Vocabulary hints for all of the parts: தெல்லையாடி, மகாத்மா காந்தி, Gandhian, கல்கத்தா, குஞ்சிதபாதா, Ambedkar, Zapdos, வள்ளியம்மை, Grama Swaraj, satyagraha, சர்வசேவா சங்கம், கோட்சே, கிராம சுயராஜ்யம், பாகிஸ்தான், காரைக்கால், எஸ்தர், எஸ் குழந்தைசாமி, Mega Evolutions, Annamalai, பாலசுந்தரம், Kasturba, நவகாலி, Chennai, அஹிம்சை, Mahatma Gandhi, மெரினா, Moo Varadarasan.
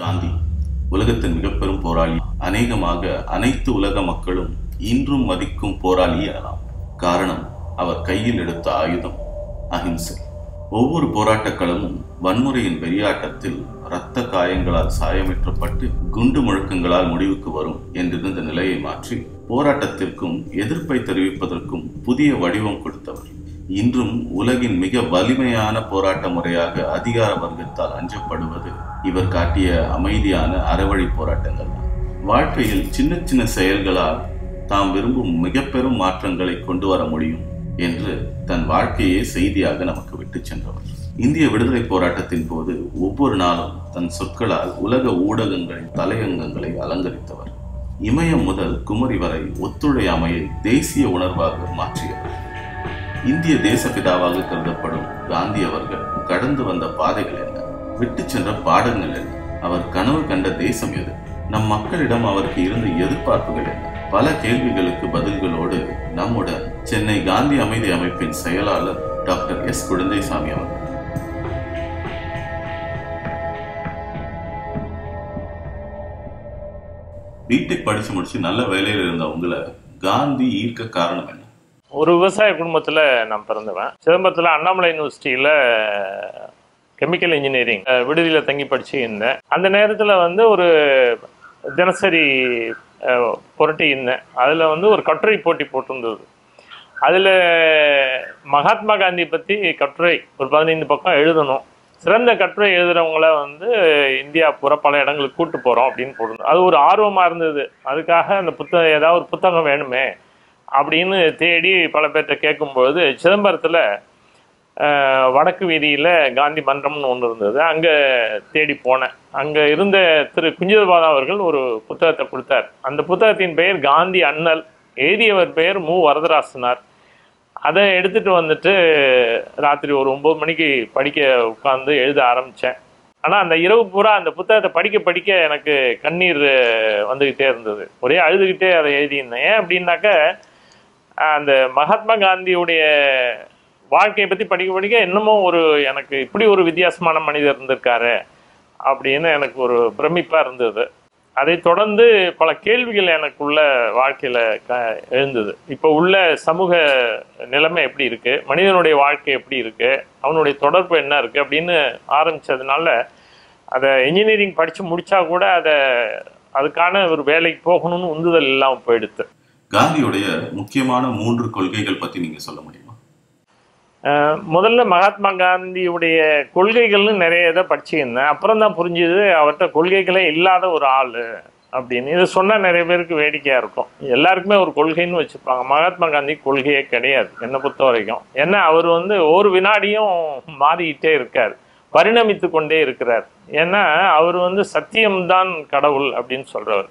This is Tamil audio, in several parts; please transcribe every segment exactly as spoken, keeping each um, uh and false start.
காந்தி உலகத்தின் மிகப்பெரும் போராளி, அநேகமாக அனைத்து உலக மக்களும் இன்றும் மதிக்கும் போராளியானார். காரணம், அவர் கையில் எடுத்த ஆயுதம் அஹிம்சை. ஒவ்வொரு போராட்ட களமும் வன்முறையின் வெறியாட்டத்தில் இரத்த காயங்களால் சாயமேற்றப்பட்டு குண்டு முழக்கங்களால் முடிவுக்கு வரும் என்றிருந்த நிலையை மாற்றி போராட்டத்திற்கும் எதிர்ப்பை தெரிவிப்பதற்கும் புதிய வடிவம் கொடுத்தவர். இன்றும் உலகின் மிக வலிமையான போராட்ட முறையாக அதிகார வர்க்கத்தால் அஞ்சப்படுவது இவர் காட்டிய அமைதியான அறவழி போராட்டங்கள். வாழ்க்கையில் சின்ன சின்ன செயல்களால் தாம் விரும்பும் மிக பெரும் மாற்றங்களை கொண்டு வர முடியும் என்று தன் வாழ்க்கையே செய்தியாக நமக்கு விட்டு சென்றவர். இந்திய விடுதலை போராட்டத்தின் போது ஒவ்வொரு நாளும் தன் சொற்களால் உலக ஊடகங்களின் தலையங்கங்களை அலங்கரித்தவர். இமயம் முதல் குமரி வரை ஒத்துழையாமையை தேசிய உணர்வாக மாற்றியவர். இந்திய தேசப்பிதாவாக கருதப்படும் காந்தி அவர்கள் கடந்து வந்த பாதைகள் என்ன, விட்டு சென்ற பாடங்கள் என்ன, அவர் கனவு கண்ட தேசம் எது, நம் மக்களிடம் அவருக்கு இருந்த எதிர்பார்ப்புகள் என்ன, பல கேள்விகளுக்கு பதில்களோடு நம்முடன் சென்னை காந்தி அமைதி அமைப்பின் செயலாளர் டாக்டர் எஸ் குழந்தைசாமி அவர்கள். வீட்டை படிச்சு முடிச்சு நல்ல வேலையில் இருந்தவங்களை காந்தி ஈர்க்க காரணம் என்ன? ஒரு விவசாய குடும்பத்தில் நான் பிறந்தவன். சிதம்பரத்தில் அண்ணாமலை யூனிவர்சிட்டியில் கெமிக்கல் இன்ஜினியரிங் விடுதியில் தங்கி படிச்சு இருந்தேன். அந்த நேரத்தில் வந்து ஒரு தினசரி புரட்டி இருந்தேன். அதில் வந்து ஒரு கட்டுரை போட்டி போட்டிருந்தது. அதில் மகாத்மா காந்தி பற்றி கட்டுரை ஒரு பதினைந்து பக்கம் எழுதணும். சிறந்த கட்டுரை எழுதுகிறவங்கள வந்து இந்தியா புற பல இடங்களுக்கு கூட்டு போகிறோம் அப்படின்னு போட்டிருந்தோம். அது ஒரு ஆர்வமாக இருந்தது. அதுக்காக அந்த புத்தகம் ஏதாவது ஒரு புத்தகம் வேணுமே அப்படின்னு தேடி பல பேர்கிட்ட கேட்கும்பொழுது சிதம்பரத்தில் வடக்கு வீதியில் காந்தி மன்றம்னு ஒன்று இருந்தது. அங்கே தேடி போனேன். அங்கே இருந்த திரு குஞ்சிதபாதா அவர்கள் ஒரு புத்தகத்தை கொடுத்தார். அந்த புத்தகத்தின் பெயர் காந்தி அண்ணல், எழுதியவர் பெயர் மூ வரதராசனார். அதை எடுத்துகிட்டு வந்துட்டு ராத்திரி ஒரு ஒம்பது மணிக்கு படிக்க உட்காந்து எழுத ஆரம்பித்தேன். ஆனால் அந்த இரவு பூரா அந்த புத்தகத்தை படிக்க படிக்க எனக்கு கண்ணீர் வந்துக்கிட்டே இருந்தது. ஒரே அழுதுகிட்டே அதை எழுதியிருந்தேன். ஏன் அப்படின்னாக்க அந்த மகாத்மா காந்தியுடைய வாழ்க்கையை பற்றி படிக்க படிக்க இன்னமும் ஒரு எனக்கு இப்படி ஒரு வித்தியாசமான மனிதர் இருந்திருக்காரு அப்படின்னு எனக்கு ஒரு பிரமிப்பாக இருந்தது. அதை தொடர்ந்து பல கேள்விகள் எனக்குள்ள வாழ்க்கையில் க எழுந்தது. இப்போ உள்ள சமூக நிலைமை எப்படி இருக்குது, மனிதனுடைய வாழ்க்கை எப்படி இருக்குது, அவனுடைய தொடர்பு என்ன இருக்குது அப்படின்னு ஆரம்பித்ததுனால அதை இன்ஜினியரிங் படித்து முடித்தா கூட அதை அதுக்கான ஒரு வேலைக்கு போகணும்னு உந்துதல் இல்லாமல் போயிடுது. காந்தியுடைய முக்கியமான மூன்று கொள்கைகள் பற்றி நீங்கள் சொல்ல முடியுமா? முதல்ல மகாத்மா காந்தியுடைய கொள்கைகள்னு நிறைய இதை படிச்சுருந்தேன். அப்புறம் தான் புரிஞ்சுது அவர்கிட்ட கொள்கைகளே இல்லாத ஒரு ஆள் அப்படின்னு. இதை சொன்னால் நிறைய பேருக்கு வேடிக்கையாக இருக்கும். எல்லாருக்குமே ஒரு கொள்கைன்னு வச்சுப்பாங்க. மகாத்மா காந்தி கொள்கையே கிடையாது என்னை பொறுத்த வரைக்கும். ஏன்னா அவர் வந்து ஒரு வினாடியும் மாறிக்கிட்டே இருக்கார், பரிணமித்து கொண்டே இருக்கிறார். ஏன்னா அவர் வந்து சத்தியம்தான் கடவுள் அப்படின்னு சொல்கிறவர்.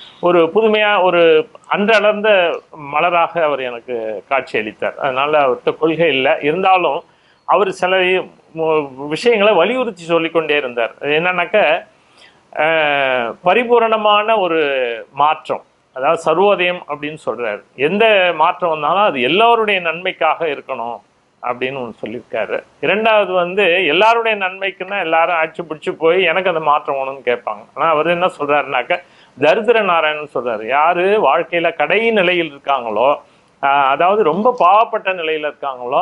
ஒரு புதுமையாக ஒரு அன்றளர்ந்த மலராக அவர் எனக்கு காட்சி அளித்தார். அதனால் அவர்கிட்ட கொள்கை இல்லை. இருந்தாலும் அவர் சில விஷயங்களை வலியுறுத்தி சொல்லிக்கொண்டே இருந்தார். என்னன்னாக்க பரிபூரணமான ஒரு மாற்றம், அதாவது சர்வோதயம் அப்படின்னு சொல்கிறார். எந்த மாற்றம் வந்தாலும் அது எல்லோருடைய நன்மைக்காக இருக்கணும் அப்படின்னு ஒன்று சொல்லியிருக்காரு. இரண்டாவது வந்து எல்லாருடைய நன்மைக்குன்னா எல்லாரும் ஆட்சி பிடிச்சி போய் எனக்கு அந்த மாற்றம் ஒன்றுன்னு கேட்பாங்க. ஆனால் அவர் என்ன சொல்கிறாருனாக்க தரித்திர நாராயணன் சொல்கிறார். யார் வாழ்க்கையில் கடை நிலையில் இருக்காங்களோ, அதாவது ரொம்ப பாவப்பட்ட நிலையில் இருக்காங்களோ,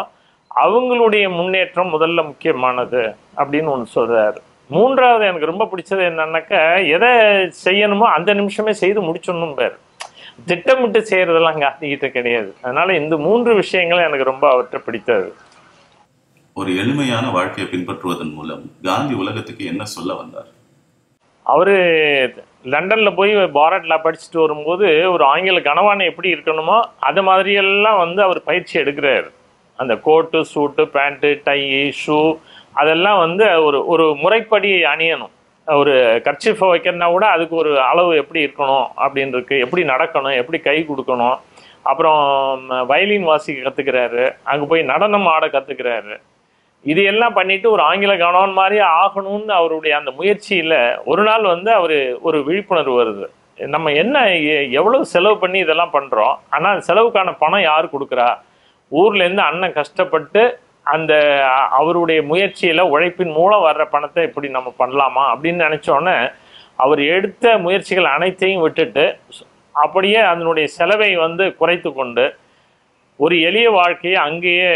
அவங்களுடைய முன்னேற்றம் முதல்ல முக்கியமானது அப்படின்னு ஒன்று சொல்கிறார். மூன்றாவது எனக்கு ரொம்ப பிடிச்சது என்னன்னாக்க எதை செய்யணுமோ அந்த நிமிஷமே செய்து முடிச்சிடணும் பேர். திட்டமிட்டு செய்கிறதெல்லாம் காந்திக்கிட்ட கிடையாது. அதனால இந்த மூன்று விஷயங்களும் எனக்கு ரொம்ப அவற்றை பிடித்தது. ஒரு எளிமையான வாழ்க்கையை பின்பற்றுவதன் மூலம் காந்தி உலகத்துக்கு என்ன சொல்ல வந்தார்? அவர் லண்டனில் போய் பாரட்டில் படிச்சுட்டு வரும்போது ஒரு ஆங்கில கனவானை எப்படி இருக்கணுமோ அது மாதிரியெல்லாம் வந்து அவர் பயிற்சி எடுக்கிறார். அந்த கோட்டு, சூட்டு, பேண்ட்டு, டை, ஷூ அதெல்லாம் வந்து ஒரு ஒரு முறைப்படி அணியணும். ஒரு கர்ச்சிஃபை வைக்கிறனா கூட அதுக்கு ஒரு அளவு எப்படி இருக்கணும் அப்படின்னு இருக்குது, எப்படி நடக்கணும், எப்படி கை கொடுக்கணும். அப்புறம் வயலின் வாசிக்க கற்றுக்கிறாரு, அங்கே போய் நடனம் ஆட கற்றுக்கிறாரு. இது எல்லாம் பண்ணிவிட்டு ஒரு ஆங்கில கணவன் மாதிரி ஆகணும்னு அவருடைய அந்த முயற்சியில் ஒரு நாள் வந்து அவர் ஒரு விழிப்புணர்வு வருது. நம்ம என்ன எவ்வளோ செலவு பண்ணி இதெல்லாம் பண்ணுறோம், ஆனால் செலவுக்கான பணம் யார் கொடுக்குறா? ஊர்லேருந்து அண்ணன் கஷ்டப்பட்டு அந்த அவருடைய முயற்சியில் உழைப்பின் மூலம் வர்ற பணத்தை இப்படி நம்ம பண்ணலாமா அப்படின்னு நினச்சோன்னே அவர் எடுத்த முயற்சிகள் அனைத்தையும் விட்டுட்டு அப்படியே அதனுடைய செலவை வந்து குறைத்து கொண்டு ஒரு எளிய வாழ்க்கையை அங்கேயே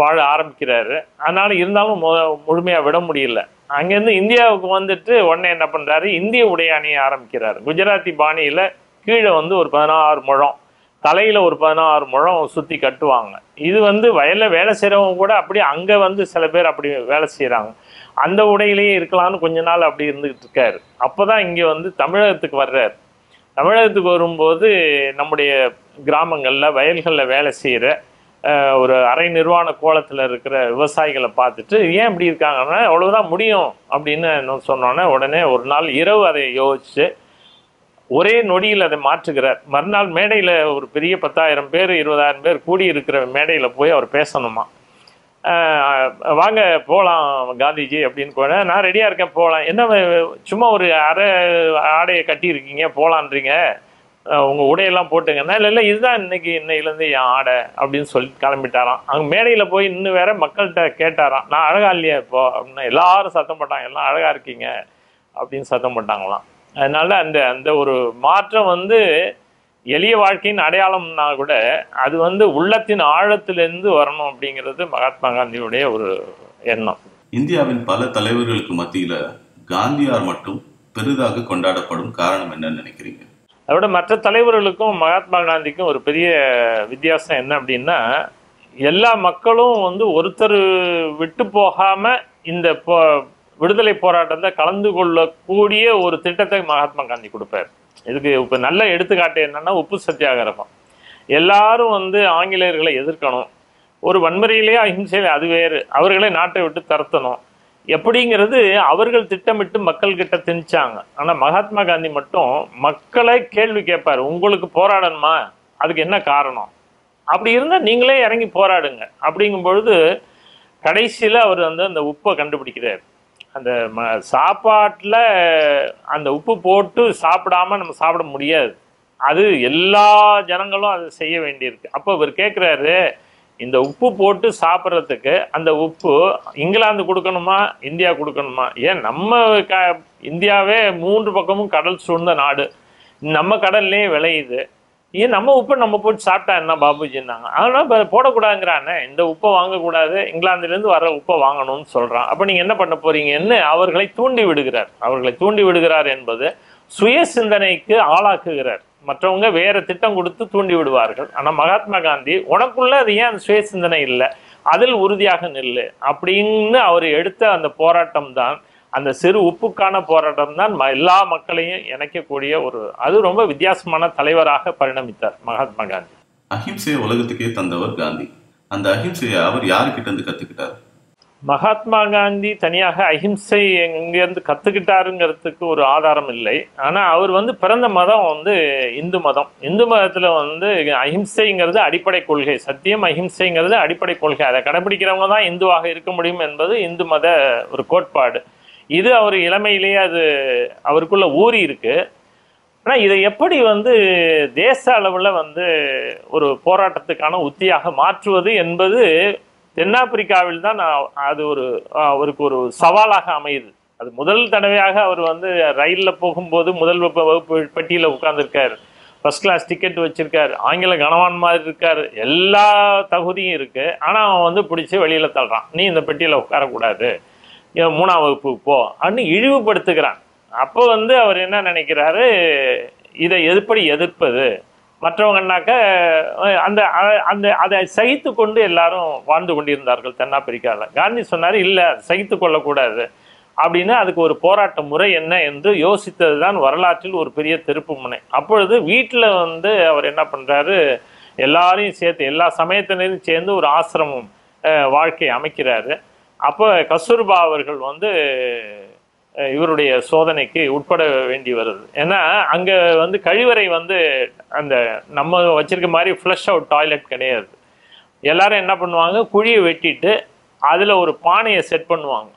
வாழ ஆரம்பிக்கிறாரு. அதனால் இருந்தாலும் மு முழுமையாக விட முடியல. அங்கேருந்து இந்தியாவுக்கு வந்துட்டு உடனே என்ன பண்ணுறாரு, இந்திய உடையாணியை ஆரம்பிக்கிறார். குஜராத்தி பாணியில் கீழே வந்து ஒரு பதினாறு முழம், தலையில் ஒரு பதினாறு முழம் சுற்றி கட்டுவாங்க. இது வந்து வயலில் வேலை செய்கிறவங்க கூட அப்படியே அங்கே வந்து சில பேர் அப்படி வேலை செய்கிறாங்க. அந்த உடையிலேயே இருக்கலாம்னு கொஞ்ச நாள் அப்படி இருந்துக்கிட்டு இருக்காரு. அப்போ தான் இங்கே வந்து தமிழகத்துக்கு வர்றார். தமிழகத்துக்கு வரும்போது நம்முடைய கிராமங்களில் வயல்களில் வேலை செய்கிற ஒரு அரை நிர்வாண கோலத்தில் இருக்கிற விவசாயிகளை பார்த்துட்டு ஏன் இப்படி இருக்காங்கன்னா அவ்வளோதான் முடியும் அப்படின்னு சொன்னோன்னே உடனே ஒரு நாள் இரவு அதை யோசித்து ஒரே நொடியில் அதை மாற்றுகிறார். மறுநாள் மேடையில் ஒரு பெரிய பத்தாயிரம் பேர் இருபதாயிரம் பேர் கூடி இருக்கிற மேடையில் போய் அவர் பேசணுமா, வாங்க போகலாம் காந்திஜி அப்படின்னு கூட, நான் ரெடியாக இருக்கேன் போகலாம், என்ன சும்மா ஒரு அரை ஆடையை கட்டியிருக்கீங்க போகலான்றீங்க, உங்கள் உடையெல்லாம் போட்டுங்கன்னா, இல்லை இல்லை இதுதான் இன்றைக்கி இன்னையிலேருந்து என் ஆடை அப்படின்னு சொல்லி கிளம்பிட்டாராம். அங்கே மேடையில் போய் இன்னும் வேற மக்கள்கிட்ட கேட்டாராம், நான் அழகா இல்லையா இப்போ அப்படின்னா எல்லாரும் சத்தம் போட்டாங்க, எல்லாம் அழகாக இருக்கீங்க அப்படின்னு சத்தம் போட்டாங்களாம். அதனால அந்த அந்த ஒரு மாற்றம் வந்து எளிய வாழ்க்கையின் அடையாளம்னா கூட அது வந்து உள்ளத்தின் ஆழத்திலிருந்து வரணும் அப்படிங்கிறது மகாத்மா காந்தியுடைய ஒரு எண்ணம். இந்தியாவின் பல தலைவர்களுக்கு மத்தியில் காந்தியார் மட்டும் பெரிதாக கொண்டாடப்படும் காரணம் என்னன்னு நினைக்கிறீங்க? அதோட மற்ற தலைவர்களுக்கும் மகாத்மா காந்திக்கும் ஒரு பெரிய வித்தியாசம் என்ன அப்படின்னா, எல்லா மக்களும் வந்து ஒருத்தர் விட்டு போகாமல் இந்த போ விடுதலை போராட்டத்தை கலந்து கொள்ளக்கூடிய ஒரு திட்டத்தை மகாத்மா காந்தி கொடுப்பார். இதுக்கு இப்போ நல்ல எடுத்துக்காட்டு என்னென்னா உப்பு சத்தியாகிரகம். எல்லாரும் வந்து ஆங்கிலேயர்களை எதிர்க்கணும், ஒரு வன்முறையிலேயே அஹிம்சையிலே அது வேறு, அவர்களே நாட்டை விட்டு தரத்தணும் எப்படிங்கிறது அவர்கள் திட்டமிட்டு மக்கள்கிட்ட திணிச்சாங்க. ஆனால் மகாத்மா காந்தி மட்டும் மக்களை கேள்வி கேட்பார், உங்களுக்கு போராடணுமா, அதுக்கு என்ன காரணம், அப்படி இருந்தால் நீங்களே இறங்கி போராடுங்க அப்படிங்கும்பொழுது கடைசியில் அவர் வந்து அந்த உப்பை கண்டுபிடிக்கிறார். அந்த ம சாப்பாட்டில் அந்த உப்பு போட்டு சாப்பிடாமல் நம்ம சாப்பிட முடியாது, அது எல்லா ஜனங்களும் அதை செய்ய வேண்டியிருக்கு. அப்போ அவர் கேட்குறாரு, இந்த உப்பு போட்டு சாப்பிட்றதுக்கு அந்த உப்பு இங்கிலாந்து கொடுக்கணுமா இந்தியா கொடுக்கணுமா? ஏன் நம்ம க இந்தியாவே மூன்று பக்கமும் கடல் சூழ்ந்த நாடு, நம்ம கடல்லையே விளையுது, ஏன் நம்ம உப்பை நம்ம போட்டு சாப்பிட்டா என்ன பாபுஜின்னாங்க. ஆனால் இப்போ போடக்கூடாதுங்கிறானே, இந்த உப்பை வாங்கக்கூடாது, இங்கிலாந்துலேருந்து வர உப்பை வாங்கணும்னு சொல்கிறான். அப்போ நீங்கள் என்ன பண்ண போகிறீங்கன்னு அவர்களை தூண்டி விடுகிறார். அவர்களை தூண்டி விடுகிறார் என்பது சுய சிந்தனைக்கு ஆளாக்குகிறார். மற்றவங்க வேறு திட்டம் கொடுத்து தூண்டி விடுவார்கள், ஆனால் மகாத்மா காந்தி உனக்குள்ளே அது ஏன் அந்த சுய சிந்தனை இல்லை, அதில் உறுதியாக நில்லு அப்படின்னு அவர் எடுத்த அந்த போராட்டம் தான் அந்த சிறு உப்புக்கான போராட்டம் தான் எல்லா மக்களையும் இணைக்கக்கூடிய ஒரு அது ரொம்ப வித்தியாசமான தலைவராக பரிணமித்தார் மகாத்மா காந்தி. அஹிம்சையை உலகத்துக்கே தந்தவர் காந்தி. அந்த அஹிம்சையை அவர் யாருக்கிட்ட இருந்து கற்றுக்கிட்டார்? மகாத்மா காந்தி தனியாக அஹிம்சை எங்கேருந்து கற்றுக்கிட்டாருங்கிறதுக்கு ஒரு ஆதாரம் இல்லை. ஆனால் அவர் வந்து பிறந்த மதம் வந்து இந்து மதம். இந்து மதத்தில் வந்து அஹிம்சைங்கிறது அடிப்படை கொள்கை, சத்தியம் அஹிம்சைங்கிறது அடிப்படை கொள்கை. அதை கடைபிடிக்கிறவங்க தான் இந்துவாக இருக்க முடியும் என்பது இந்து மத ஒரு கோட்பாடு. இது அவர் இளமையிலேயே அது அவருக்குள்ள ஊறி இருக்கு. ஆனால் இதை எப்படி வந்து தேச அளவில் வந்து ஒரு போராட்டத்துக்கான உத்தியாக மாற்றுவது என்பது தென்னாப்பிரிக்காவில் தான் அது ஒரு அவருக்கு ஒரு சவாலாக அமையுது. அது முதல் தடவையாக அவர் வந்து ரயிலில் போகும்போது முதல் வகுப்பு பெட்டியில் உட்கார்ந்துருக்கார், ஃபர்ஸ்ட் கிளாஸ் டிக்கெட் வச்சுருக்கார், ஆங்கில கணவான் மாதிரி இருக்கார், எல்லா தகுதியும் இருக்குது. ஆனால் அவன் வந்து பிடிச்சி வெளியில் தள்ளுறான், நீ இந்த பெட்டியில் உட்காரக்கூடாது, மூணாம் வகுப்புக்கு போ அப்படின்னு இழிவுபடுத்துகிறான். அப்போ வந்து அவர் என்ன நினைக்கிறாரு, இதை எப்படி எதிர்ப்பது, மற்றவங்கனாக்க அந்த அந்த அதை சகித்து கொண்டு எல்லாரும் வாழ்ந்து கொண்டிருந்தார்கள் தென்னாப்பிரிக்காவில். காந்தி சொன்னார், இல்லை சகித்து கொள்ளக்கூடாது அப்படின்னு. அதுக்கு ஒரு போராட்ட முறை என்ன என்று யோசித்தது தான் வரலாற்றில் ஒரு பெரிய திருப்பு முனை. அப்பொழுது வீட்டில் வந்து அவர் என்ன பண்ணுறாரு, எல்லாரையும் சேர்த்து எல்லா சமயத்தினரையும் சேர்ந்து ஒரு ஆசிரமம் வாழ்க்கையை அமைக்கிறாரு. அப்போ கஸ்தூர்பா அவர்கள் வந்து இவருடைய சோதனைக்கு உட்பட வேண்டி வருது. ஏன்னா அங்கே வந்து கழிவறை வந்து அந்த நம்ம வச்சிருக்க மாதிரி ஃப்ளஷ் அவுட் டாய்லெட் கிடையாது. எல்லாரும் என்ன பண்ணுவாங்க, குழியை வெட்டிட்டு அதில் ஒரு பானையை செட் பண்ணுவாங்க.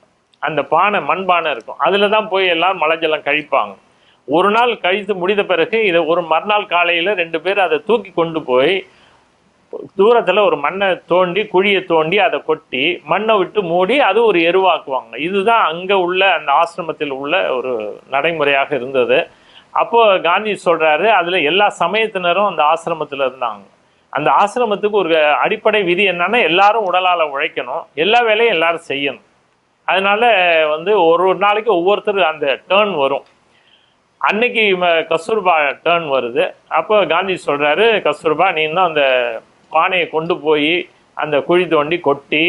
அந்த பானை மண் பானை இருக்கும், அதில் தான் போய் எல்லாம் மலைஞ்செல்லாம் கழிப்பாங்க. ஒரு நாள் கழித்து முடிந்த பிறகு இதை ஒரு மறுநாள் காலையில் ரெண்டு பேர் அதை தூக்கி கொண்டு போய் தூரத்தில் ஒரு மண்ணை தோண்டி குழியை தோண்டி அதை கொட்டி மண்ணை விட்டு மூடி அது ஒரு எருவாக்குவாங்க. இதுதான் அங்கே உள்ள அந்த ஆசிரமத்தில் உள்ள ஒரு நடைமுறையாக இருந்தது. அப்போது காந்தி சொல்கிறாரு, அதில் எல்லா சமயத்தினரும் அந்த ஆசிரமத்தில் இருந்தாங்க. அந்த ஆசிரமத்துக்கு ஒரு அடிப்படை விதி என்னன்னா, எல்லாரும் உடலால் உழைக்கணும், எல்லா வேலையும் எல்லாரும் செய்யணும். அதனால வந்து ஒரு ஒரு நாளைக்கு ஒவ்வொருத்தர் அந்த டேர்ன் வரும். அன்னைக்கு கஸ்தூர்பா டேர்ன் வருது. அப்போ காந்தி சொல்கிறாரு, கஸ்தூர்பா நீ தான் அந்த பானையை கொண்டு போய் அந்த குழி தோண்டி கொட்டி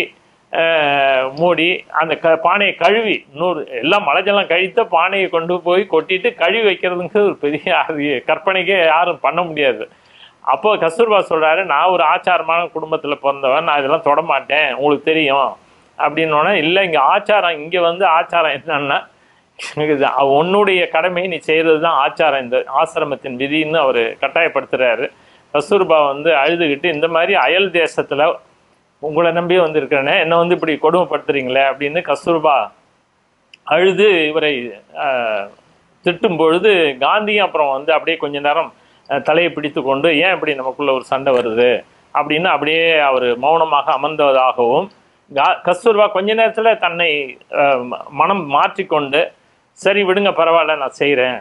மூடி அந்த க பானையை கழுவி நூறு எல்லாம் மலைஞ்செல்லாம் கழித்த பானையை கொண்டு போய் கொட்டிட்டு கழுவி வைக்கிறதுங்கிறது ஒரு பெரிய அது கற்பனைக்கே யாரும் பண்ண முடியாது. அப்போ கஸ்தூர்பா சொல்கிறாரு, நான் ஒரு ஆச்சாரமான குடும்பத்தில் பிறந்தவன், நான் இதெல்லாம் தொடமாட்டேன், உங்களுக்கு தெரியும் அப்படின்னோடனே, இல்லை இங்கே ஆச்சாரம், இங்கே வந்து ஆச்சாரம் என்னன்னா உன்னுடைய கடமையை நீ செய்கிறது தான் ஆச்சாரம், இந்த ஆசிரமத்தின் விதின்னு அவர் கட்டாயப்படுத்துகிறாரு. கஸ்தூர்பா வந்து அழுதுகிட்டு, இந்த மாதிரி அயல் தேசத்தில் உங்களை நம்பி வந்திருக்கிறேனே, என்னை வந்து இப்படி கொடுமைப்படுத்துறீங்களே அப்படின்னு கஸ்தூர்பா அழுது இவரை திட்டும் பொழுது காந்தியும் அப்புறம் வந்து அப்படியே கொஞ்ச நேரம் தலையை பிடித்து கொண்டு, ஏன் இப்படி நமக்குள்ள ஒரு சண்டை வருது அப்படின்னு அப்படியே அவர் மௌனமாக அமர்ந்ததாகவும், கா கஸ்தூர்பா கொஞ்ச நேரத்தில் தன்னை மனம் மாற்றிக்கொண்டு சரி விடுங்க பரவாயில்ல நான் செய்கிறேன்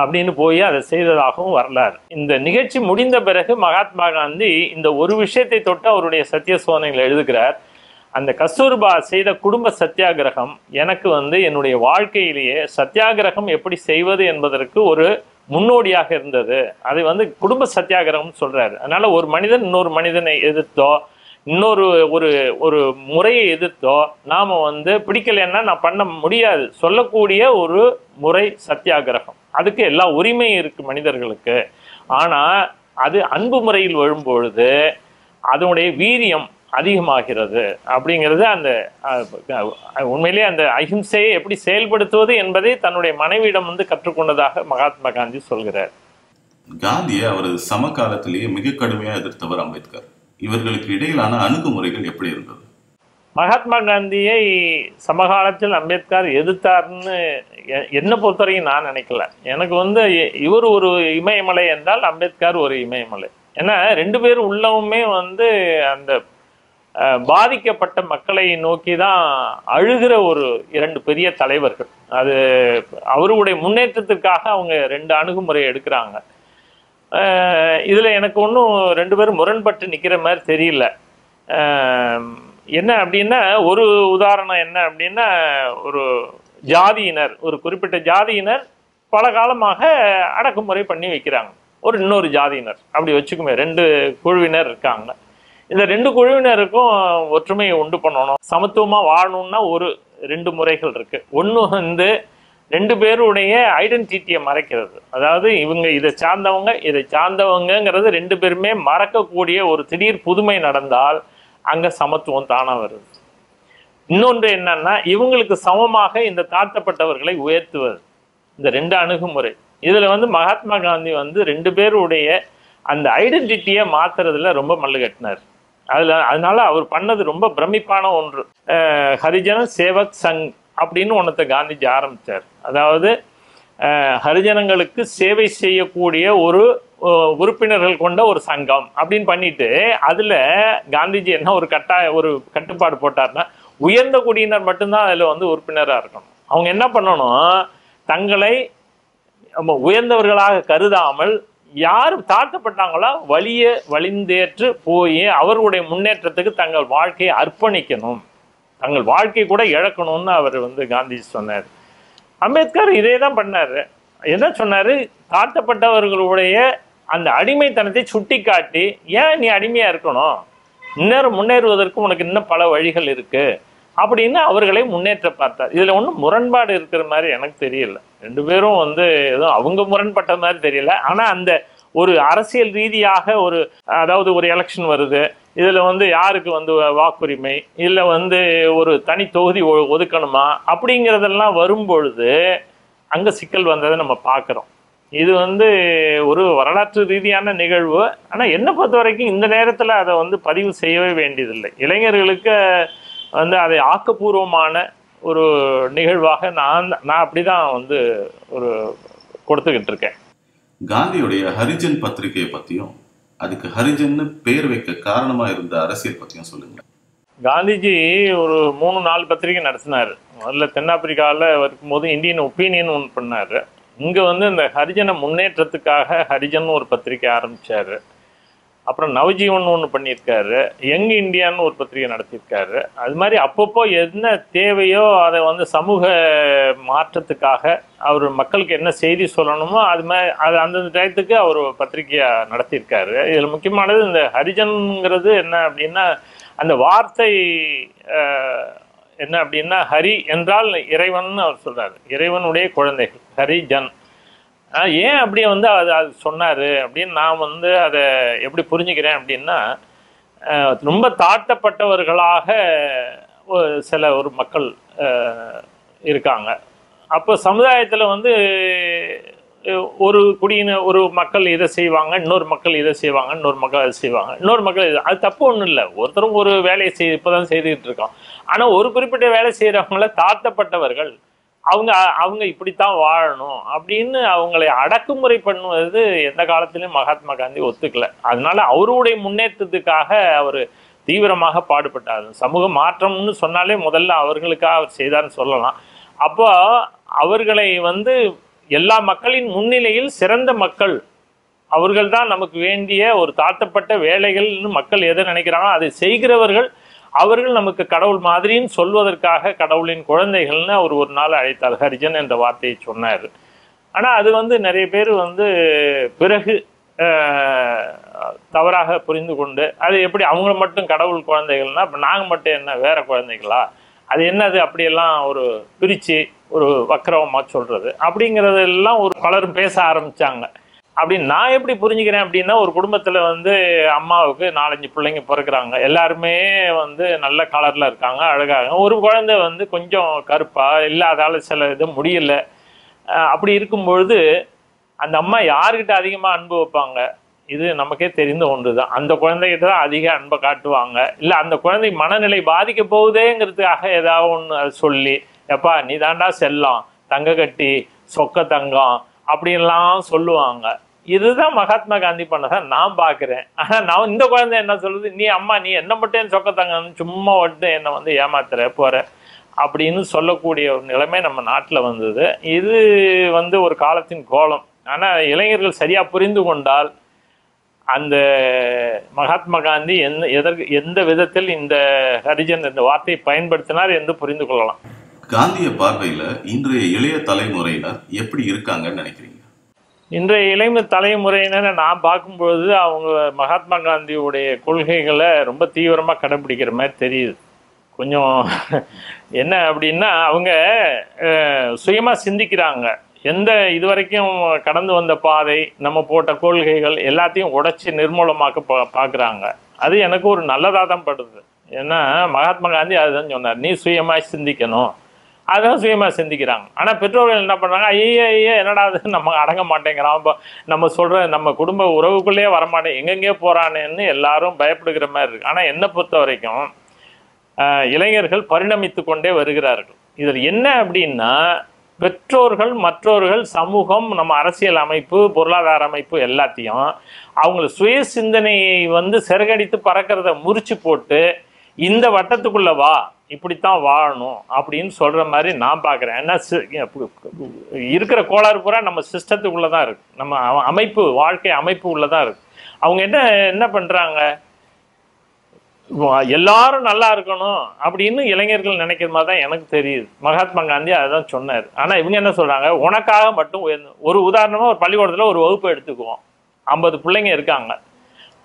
அப்படின்னு போய் அதை செய்ததாகவும் வரலாறு. இந்த நிகழ்ச்சி முடிந்த பிறகு மகாத்மா காந்தி இந்த ஒரு விஷயத்தை தொட்டு அவருடைய சத்திய சோதனைகளை எழுதுகிறார். அந்த கஸ்தூர்பா செய்த குடும்ப சத்தியாகிரகம் எனக்கு வந்து என்னுடைய வாழ்க்கையிலேயே சத்தியாகிரகம் எப்படி செய்வது என்பதற்கு ஒரு முன்னோடியாக இருந்தது. அது வந்து குடும்ப சத்தியாகிரகம்னு சொல்கிறாரு. அதனால் ஒரு மனிதன் இன்னொரு மனிதனை எதிர்த்தோ இன்னொரு ஒரு ஒரு முறையை எதிர்த்தோ நாம் வந்து பிடிக்கலைன்னா நான் பண்ண முடியாது சொல்லக்கூடிய ஒரு முறை சத்தியாகிரகம். அதுக்கு எல்லா உரிமையும் இருக்குது மனிதர்களுக்கு. ஆனால் அது அன்பு முறையில் வரும்பொழுது அதனுடைய வீரியம் அதிகமாகிறது அப்படிங்கிறது. அந்த உண்மையிலே அந்த அஹிம்சையை எப்படி செயல்படுத்துவது என்பதை தன்னுடைய மனைவியிடம் வந்து கற்றுக்கொண்டதாக மகாத்மா காந்தி சொல்கிறார். காந்தியை அவரது சமகாலத்திலேயே மிக கடுமையாக எதிர்த்தவர் அம்பேத்கர். இவர்களுக்கு இடையிலான அணுகுமுறைகள் எப்படி இருந்தது? மகாத்மா காந்தியை சமகாலத்தில் அம்பேத்கர் எதிர்த்தார்னு என்னை பொறுத்தவரைக்கும் நான் நினைக்கல. எனக்கு வந்து இவர் ஒரு இமயமலை என்றால் அம்பேத்கர் ஒரு இமயமலை. ஏன்னா ரெண்டு பேரும் உள்ளவுமே வந்து அந்த பாதிக்கப்பட்ட மக்களை நோக்கி தான் அழுகிற ஒரு இரண்டு பெரிய தலைவர்கள். அது அவருடைய முன்னேற்றத்திற்காக அவங்க ரெண்டு அணுகுமுறையை எடுக்கிறாங்க. இதில் எனக்கு ஒன்றும் ரெண்டு பேரும் முரண்பட்டு நிற்கிற மாதிரி தெரியல. என்ன அப்படின்னா, ஒரு உதாரணம் என்ன அப்படின்னா, ஒரு ஜாதியினர் ஒரு குறிப்பிட்ட ஜாதியினர் பல காலமாக அடக்குமுறை பண்ணி வைக்கிறாங்க. ஒரு இன்னொரு ஜாதியினர் அப்படி வச்சுக்குமே ரெண்டு குழுவினர் இருக்காங்க. இந்த ரெண்டு குழுவினருக்கும் ஒற்றுமையை உண்டு பண்ணணும், சமத்துவமாக வாழணும்னா ஒரு ரெண்டு முறைகள் இருக்குது. ஒன்று வந்து ரெண்டு பேருடைய ஐடென்டிட்டியை மறைக்கிறது. அதாவது இவங்க இதை சார்ந்தவங்க இதை சார்ந்தவங்கிறது ரெண்டு பேருமே மறக்கக்கூடிய ஒரு திடீர் புதுமை நடந்தால் அங்கே சமத்துவம் தானாக வருது. இன்னொன்று என்னன்னா, இவங்களுக்கு சமமாக இந்த தாழ்த்தப்பட்டவர்களை உயர்த்துவது. இந்த ரெண்டு அணுகுமுறை இதில் வந்து மகாத்மா காந்தி வந்து ரெண்டு பேருடைய அந்த ஐடென்டிட்டியை மாற்றுறதுல ரொம்ப மல்லுகட்டினார். அதில் அதனால அவர் பண்ணது ரொம்ப பிரமிப்பான ஒன்று. ஹரிஜன சேவக் சங் அப்படின்னு ஒன்றத்தை காந்திஜி ஆரம்பித்தார். அதாவது ஹரிஜனங்களுக்கு சேவை செய்யக்கூடிய ஒரு உறுப்பினர்கள் கொண்ட ஒரு சங்கம் அப்படின்னு பண்ணிட்டு அதில் காந்திஜி என்ன ஒரு கட்டாய ஒரு கட்டுப்பாடு போட்டார்னா, உயர்ந்த குடியினர் மட்டும்தான் அதில் வந்து உறுப்பினராக இருக்கணும். அவங்க என்ன பண்ணணும், தங்களை உயர்ந்தவர்களாக கருதாமல் யார் தாழ்த்தப்பட்டாங்களோ வழியே வழிந்தேற்று போய் அவர்களுடைய முன்னேற்றத்துக்கு தங்கள் வாழ்க்கையை அர்ப்பணிக்கணும், தங்கள் வாழ்க்கை கூட இழக்கணும்னு அவர் வந்து காந்திஜி சொன்னார். அம்பேத்கர் இதே தான் பண்ணார். என்ன சொன்னார், தாழ்த்தப்பட்டவர்களுடைய அந்த அடிமைத்தனத்தை சுட்டி காட்டி, ஏன் நீ அடிமையாக இருக்கணும், இன்னும் முன்னேறுவதற்கு உனக்கு இன்னும் பல வழிகள் இருக்குது அப்படின்னு அவர்களை முன்னேற்ற பார்த்தார். இதில் ஒன்றும் முரண்பாடு இருக்கிற மாதிரி எனக்கு தெரியல. ரெண்டு பேரும் வந்து எதுவும் அவங்க முரண்பட்ட மாதிரி தெரியல. ஆனால் அந்த ஒரு அரசியல் ரீதியாக ஒரு அதாவது ஒரு எலெக்ஷன் வருது, இதில் வந்து யாருக்கு வந்து வாக்குரிமை இல்லை வந்து ஒரு தனி தொகுதி ஒ ஒதுக்கணுமா அப்படிங்கிறதெல்லாம் வரும்பொழுது அங்கே சிக்கல் வந்ததை நம்ம பார்க்குறோம். இது வந்து ஒரு வரலாற்று ரீதியான நிகழ்வு. ஆனால் என்னை பொறுத்த வரைக்கும் இந்த நேரத்தில் அதை வந்து பதிவு செய்யவே வேண்டியதில்லை. இளைஞர்களுக்கு வந்து அதை ஆக்கப்பூர்வமான ஒரு நிகழ்வாக நான் நான் அப்படி தான் வந்து ஒரு கொடுத்துக்கிட்டு இருக்கேன். காந்தியுடைய ஹரிஜன் பத்திரிகையை பற்றியும் அதுக்கு ஹரிஜன்னு பேர் வைக்க காரணமாக இருந்த அரசியல் பற்றியும் சொல்லுங்கள். காந்திஜி ஒரு மூணு நாலு பத்திரிகை நடத்தினார். முதல்ல தென்னாப்பிரிக்காவில் இருக்கும்போது இந்தியன் ஒப்பீனியன் ஒன்று பண்ணார். இங்கே வந்து இந்த ஹரிஜன முன்னேற்றத்துக்காக ஹரிஜன் ஒரு பத்திரிகை ஆரம்பித்தார். அப்புறம் நவஜீவன் ஒன்று பண்ணியிருக்காரு. யங் இந்தியான்னு ஒரு பத்திரிகை நடத்தியிருக்காரு. அது மாதிரி அப்பப்போ என்ன தேவையோ அதை வந்து சமூக மாற்றத்துக்காக அவர் மக்களுக்கு என்ன செய்தி சொல்லணுமோ அது மாதிரி அது அந்தந்த டயத்துக்கு அவர் பத்திரிகையாக நடத்தியிருக்காரு. இதில் முக்கியமானது இந்த ஹரிஜன்ங்கிறது என்ன அப்படின்னா அந்த வார்த்தை என்ன அப்படின்னா ஹரி என்றால் இறைவன் அவர் சொல்கிறார். இறைவனுடைய குழந்தைகள் ஹரிஜன். ஏன் அப்படியே வந்து அது அது சொன்னார் அப்படின்னு நான் வந்து அதை எப்படி புரிஞ்சுக்கிறேன் அப்படின்னா ரொம்ப தாழ்த்தப்பட்டவர்களாக சில ஒரு மக்கள் இருக்காங்க. அப்போ சமுதாயத்தில் வந்து ஒரு குடியின ஒரு மக்கள் இதை செய்வாங்க, இன்னொரு மக்கள் இதை செய்வாங்க, இன்னொரு மக்கள் அதை செய்வாங்க, இன்னொரு மக்கள் இது அது தப்பு ஒன்றும் இல்லை. ஒருத்தரும் ஒரு வேலையை செய் இப்போ தான் செய்துக்கிட்டு இருக்கோம். ஆனால் ஒரு குறிப்பிட்ட வேலை செய்கிறவங்கள தாழ்த்தப்பட்டவர்கள் அவங்க அவங்க இப்படித்தான் வாழணும் அப்படின்னு அவங்களை அடக்குமுறை பண்ணுவது எந்த காலத்திலையும் மகாத்மா காந்தி ஒத்துக்கலை. அதனால அவருடைய முன்னேற்றத்துக்காக அவர் தீவிரமாக பாடுபட்டார். சமூக மாற்றம்னு சொன்னாலே முதல்ல அவர்களுக்காக அவர் செய்தார்னு சொல்லலாம். அப்போ அவர்களை வந்து எல்லா மக்களின் முன்னிலையில் சிறந்த மக்கள் அவர்கள் தான் நமக்கு வேண்டிய ஒரு தாழ்த்தப்பட்ட வேலைகள்னு மக்கள் எதை நினைக்கிறாங்களோ அதை செய்கிறவர்கள் அவர்கள் நமக்கு கடவுள் மாதிரின்னு சொல்வதற்காக கடவுளின் குழந்தைகள்னு அவர் ஒரு நாள் அழைத்தார். ஹரிஜன் என்ற வார்த்தையை சொன்னார். ஆனால் அது வந்து நிறைய பேர் வந்து பிறகு தவறாக புரிந்து கொண்டு அது எப்படி அவங்க மட்டும் கடவுள் குழந்தைகள்னா இப்போ நாங்கள் மட்டும் என்ன வேறு குழந்தைகளா, அது என்னது அப்படியெல்லாம் ஒரு பிரித்து ஒரு வக்கரமாக சொல்கிறது அப்படிங்கிறதெல்லாம் ஒரு பலரும் பேச ஆரம்பித்தாங்க. அப்படின்னு நான் எப்படி புரிஞ்சுக்கிறேன் அப்படின்னா ஒரு குடும்பத்தில் வந்து அம்மாவுக்கு நாலஞ்சு பிள்ளைங்க பிறக்கிறாங்க. எல்லாருமே வந்து நல்ல கலரில் இருக்காங்க, அழகாக. ஒரு குழந்தை வந்து கொஞ்சம் கருப்பாக இல்லை அதால் சில இது முடியல. அப்படி இருக்கும்பொழுது அந்த அம்மா யார்கிட்ட அதிகமாக அன்பு வைப்பாங்க? இது நமக்கே தெரிந்த ஒன்று தான். அந்த குழந்தைகிட்ட தான் அதிக அன்பை காட்டுவாங்க. இல்லை அந்த குழந்தை மனநிலை பாதிக்க போகுதேங்கிறதுக்காக ஏதாவது ஒன்று சொல்லி எப்பா நீ தாண்டா செல்லம், தங்க கட்டி, சொக்க தங்கம் அப்படின்லாம் சொல்லுவாங்க. இதுதான் மகாத்மா காந்தி பண்ணதான் நான் பார்க்குறேன். ஆனால் நான் இந்த குழந்தை என்ன சொல்லுது, நீ அம்மா நீ என்ன மட்டும் என் சொக்க தங்கன்னு சும்மா வந்து என்னை வந்து ஏமாத்துற போகிற அப்படின்னு சொல்லக்கூடிய ஒரு நிலைமை நம்ம நாட்டில் வந்தது. இது வந்து ஒரு காலத்தின் கோலம். ஆனால் இளைஞர்கள் சரியாக புரிந்து கொண்டால் அந்த மகாத்மா காந்தி எந்த எதற்கு எந்த விதத்தில் இந்த ஹரிஜன் இந்த வார்த்தையை பயன்படுத்தினார் என்று புரிந்து கொள்ளலாம். காந்திய பார்வையில் இன்றைய இளைய தலைமுறையினர் எப்படி இருக்காங்கன்னு நினைக்கிறீங்க? இன்றைய இளைய தலைமுறையினரை நான் பார்க்கும்பொழுது அவங்க மகாத்மா காந்தியுடைய கொள்கைகளை ரொம்ப தீவிரமாக கடைப்பிடிக்கிற மாதிரி தெரியுது. கொஞ்சம் என்ன அப்படின்னா அவங்க சுயமாக சிந்திக்கிறாங்க. எந்த இது வரைக்கும் கடந்து வந்த பாதை, நம்ம போட்ட கொள்கைகள் எல்லாத்தையும் உடைச்சி நிர்மூலமாக்க பா பார்க்குறாங்க. அது எனக்கு ஒரு நல்லதாக தான் படுது. ஏன்னா மகாத்மா காந்தி அதுதான் சொன்னார், நீ சுயமாக சிந்திக்கணும். அதுதான் சுயமாக சிந்திக்கிறாங்க. ஆனால் பெற்றோர்கள் என்ன பண்ணுறாங்க, ஐயா ஐயா என்னடா அது நம்ம அடங்க மாட்டேங்கிறான், இப்போ நம்ம சொல்கிற நம்ம குடும்ப உறவுக்குள்ளேயே வரமாட்டேன், எங்கெங்கே போகிறானேன்னு எல்லாரும் பயப்படுகிற மாதிரி இருக்குது. ஆனால் என்னை பொறுத்த வரைக்கும் இளைஞர்கள் பரிணமித்து கொண்டே வருகிறார்கள். இதில் என்ன அப்படின்னா பெற்றோர்கள், மற்றவர்கள், சமூகம், நம்ம அரசியல் அமைப்பு, பொருளாதார அமைப்பு எல்லாத்தையும் அவங்கள சுய சிந்தனையை வந்து சிறகடித்து பறக்கிறத முறிச்சு போட்டு இந்த வட்டத்துக்குள்ளே வா, இப்படித்தான் வாழணும் அப்படின்னு சொல்கிற மாதிரி நான் பார்க்குறேன். ஏன்னா இருக்கிற கோளாறு பூரா நம்ம சிஸ்டத்துக்குள்ளே தான் இருக்குது, நம்ம அமைப்பு வாழ்க்கை அமைப்பு உள்ளே தான் இருக்குது. அவங்க என்ன என்ன பண்ணுறாங்க, எல்லாரும் நல்லா இருக்கணும் அப்படின்னு இளைஞர்கள் நினைக்கிற மாதிரி தான் எனக்கு தெரியுது. மகாத்மா காந்தி அதுதான் சொன்னார். ஆனால் இவங்க என்ன சொல்கிறாங்க, உனக்காக மட்டும் ஒரு உதாரணமாக ஒரு பள்ளிக்கூடத்தில் ஒரு வகுப்பு எடுத்துக்குவோம், ஐம்பது பிள்ளைங்க இருக்காங்க.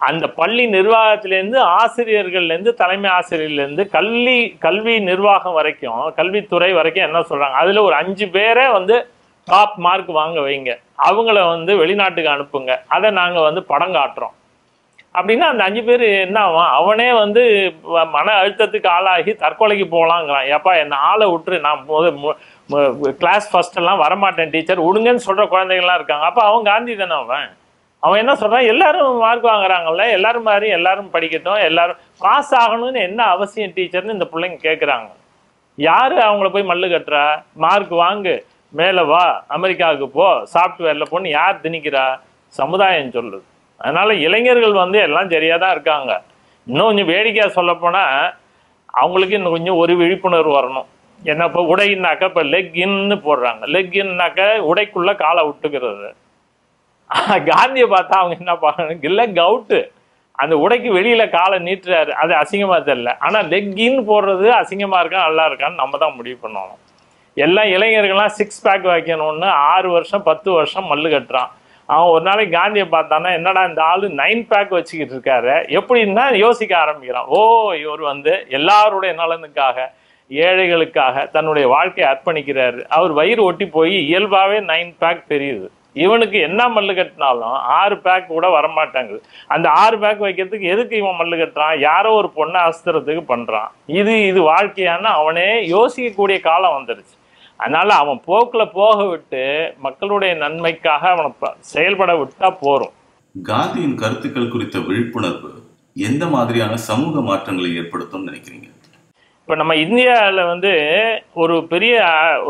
அந்த பள்ளி நிர்வாகத்திலேருந்து, ஆசிரியர்கள்லேருந்து, தலைமை ஆசிரியர்லேருந்து கல்வி கல்வி நிர்வாகம் வரைக்கும், கல்வித்துறை வரைக்கும் என்ன சொல்கிறாங்க, அதில் ஒரு அஞ்சு பேரை வந்து டாப் மார்க் வாங்க வைங்க, அவங்கள வந்து வெளிநாட்டுக்கு அனுப்புங்க, அதை நாங்கள் வந்து படம் காட்டுறோம் அப்படின்னா அந்த அஞ்சு பேர் என்ன ஆகும், அவனே வந்து மன அழுத்தத்துக்கு ஆளாகி தற்கொலைக்கு போகலாங்கிறான். ஏப்பா என்னை ஆளை விட்டுரு, நான் போது கிளாஸ் ஃபர்ஸ்டெல்லாம் வரமாட்டேன் டீச்சர் விடுங்கன்னு சொல்கிற குழந்தைங்கள்லாம் இருக்காங்க. அப்போ அவன் காந்தி தானே, அவன் அவன் என்ன சொல்கிறான், எல்லாரும் மார்க் வாங்குறாங்கல்ல, எல்லாரும் மாதிரி எல்லாரும் படிக்கட்டும், எல்லாரும் பாஸ் ஆகணும்னு என்ன அவசியம் டீச்சர்னு இந்த பிள்ளைங்க கேட்குறாங்க. யார் அவங்கள போய் மல்லு கட்டுறா? மார்க் வாங்கு, மேலே வா, அமெரிக்காவுக்கு போ, சாஃப்ட்வேரில் போன்னு யார் திணிக்கிறா? சமுதாயம் சொல்லுது. அதனால் இளைஞர்கள் வந்து எல்லாம் சரியாக தான் இருக்காங்க. இன்னும் கொஞ்சம் வேடிக்கையாக சொல்லப்போனால் அவங்களுக்கு இன்னும் கொஞ்சம் ஒரு விழிப்புணர்வு வரணும். ஏன்னா இப்போ உடையின்னாக்கா இப்போ லெக்கின்னு போடுறாங்க, லெக்கின்னாக்கா உடைக்குள்ளே காலை விட்டுக்கிறது. காந்தியை பார்த்தா அவங்க என்ன பார்க்கணும், இல்லை கவுட்டு அந்த உடைக்கு வெளியில் காலை நீட்டுறாரு, அது அசிங்கமாக தெரியல. ஆனால் லெக்கின்னு போடுறது அசிங்கமாக இருக்கான் நல்லா இருக்கான்னு நம்ம தான் முடிவு பண்ணணும். எல்லா இளைஞர்கள்லாம் சிக்ஸ் பேக் வைக்கணும்னு ஆறு வருஷம் பத்து வருஷம் மல்லு கட்டுறான். அவன் ஒரு நாளைக்கு காந்தியை பார்த்தான்னா என்னடா இந்த ஆளு நைன் பேக் வச்சுக்கிட்டு இருக்காரு எப்படின்னா யோசிக்க ஆரம்பிக்கிறான். ஓ, இவர் வந்து எல்லாருடைய நலனுக்காக ஏழைகளுக்காக தன்னுடைய வாழ்க்கையை அர்ப்பணிக்கிறாரு. அவர் வயிறு ஒட்டி போய் இயல்பாகவே நைன் பேக் தெரியுது. இவனுக்கு என்ன மல்லு கட்டினாலும் ஆறு பேக் கூட வரமாட்டாங்குது. அந்த ஆறு பேக் வைக்கிறதுக்கு எதுக்கு இவன் மல்லு கட்டுறான்? யாரோ ஒரு பொண்ணை அஸ்திரத்துக்கு பண்ணுறான். இது இது வாழ்க்கையான அவனே யோசிக்கக்கூடிய காலம் வந்துடுச்சு. அதனால் அவன் போக்கில் போக விட்டு மக்களுடைய நன்மைக்காக அவனை செயல்பட விட்டா போகிறோம். காந்தியின் கருத்துக்கள் குறித்த விழிப்புணர்வு எந்த மாதிரியான சமூக மாற்றங்களை ஏற்படுத்தும் நினைக்கிறீங்க? இப்போ நம்ம இந்தியாவில் வந்து ஒரு பெரிய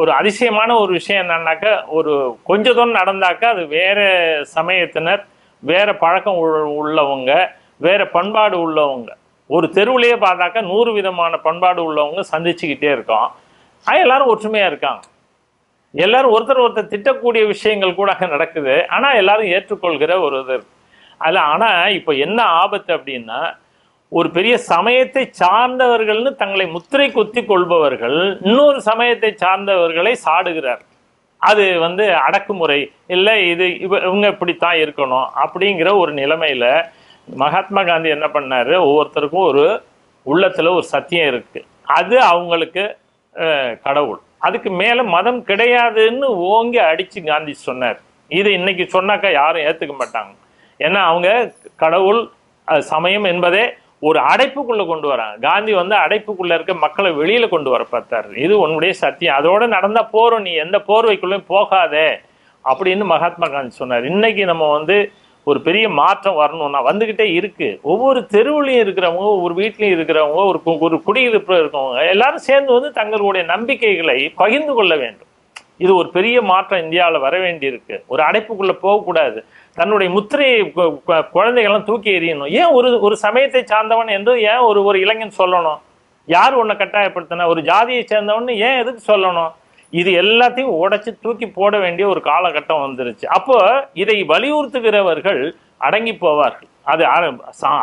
ஒரு அதிசயமான ஒரு விஷயம் என்னன்னாக்கா, ஒரு கொஞ்ச தூரம் நடந்தாக்கா அது வேற சமயத்தினர், வேற பழக்கம் உள்ளவங்க, வேற பண்பாடு உள்ளவங்க, ஒரு தெருவிலேயே பார்த்தாக்கா நூறு விதமான பண்பாடு உள்ளவங்க சந்திச்சுக்கிட்டே இருக்கோம். ஆனால் எல்லாரும் ஒற்றுமையாக இருக்காங்க. எல்லாரும் ஒருத்தர் ஒருத்தர் திட்டக்கூடிய விஷயங்கள் கூட நடக்குது. ஆனால் எல்லாரும் ஏற்றுக்கொள்கிற ஒரு இது இருக்கு அதில். ஆனால் இப்போ என்ன ஆபத்து அப்படின்னா, ஒரு பெரிய சமயத்தை சார்ந்தவர்கள்னு தங்களை முத்திரை குத்தி கொள்பவர்கள் இன்னொரு சமயத்தை சார்ந்தவர்களை சாடுகிறார். அது வந்து அடக்குமுறை இல்லை, இது இவ இவங்க இப்படித்தான் இருக்கணும் அப்படிங்கிற ஒரு நிலைமையில் மகாத்மா காந்தி என்ன பண்ணார், ஒவ்வொருத்தருக்கும் ஒரு உள்ளத்தில் ஒரு சத்தியம் இருக்குது, அது அவங்களுக்கு கடவுள், அதுக்கு மேலே மதம் கிடையாதுன்னு ஓங்கி அடித்து காந்தி சொன்னார். இது இன்னைக்கு சொன்னாக்கா யாரும் ஏற்றுக்க மாட்டாங்க. ஏன்னா அவங்க கடவுள் சமயம் என்பதே ஒரு அடைப்புக்குள்ளே கொண்டு வராங்க. காந்தி வந்து அடைப்புக்குள்ளே இருக்க மக்களை வெளியில் கொண்டு வர பார்த்தார். இது உன்னுடைய சத்தியம், அதோடு நடந்தால் போகிறோம், நீ எந்த போர்வைக்குள்ளேயும் போகாதே அப்படின்னு மகாத்மா காந்தி சொன்னார். இன்றைக்கி நம்ம வந்து ஒரு பெரிய மாற்றம் வரணும்னா வந்துக்கிட்டே இருக்குது. ஒவ்வொரு தெருவுலையும் இருக்கிறவங்க, ஒவ்வொரு வீட்லையும் இருக்கிறவங்க, ஒரு ஒரு குடியிருப்பில் இருக்கவங்க எல்லாரும் சேர்ந்து வந்து தங்களுடைய நம்பிக்கைகளை பகிர்ந்து கொள்ள வேண்டும். இது ஒரு பெரிய மாற்றம் இந்தியாவில் வர வேண்டியிருக்கு. ஒரு அடைப்புக்குள்ளே போகக்கூடாது. தன்னுடைய முத்திரையை குழந்தைகள்லாம் தூக்கி எறியணும். ஏன் ஒரு ஒரு சமயத்தை சார்ந்தவன் என்று ஏன் ஒரு ஒரு இளைஞன் சொல்லணும்? யார் ஒன்றை கட்டாயப்படுத்தின? ஒரு ஜாதியை சேர்ந்தவன்னு ஏன் எதுக்கு சொல்லணும்? இது எல்லாத்தையும் உடைச்சி தூக்கி போட வேண்டிய ஒரு காலகட்டம் வந்துருச்சு. அப்போ இதை வலியுறுத்துகிறவர்கள் அடங்கி போவார்கள். அது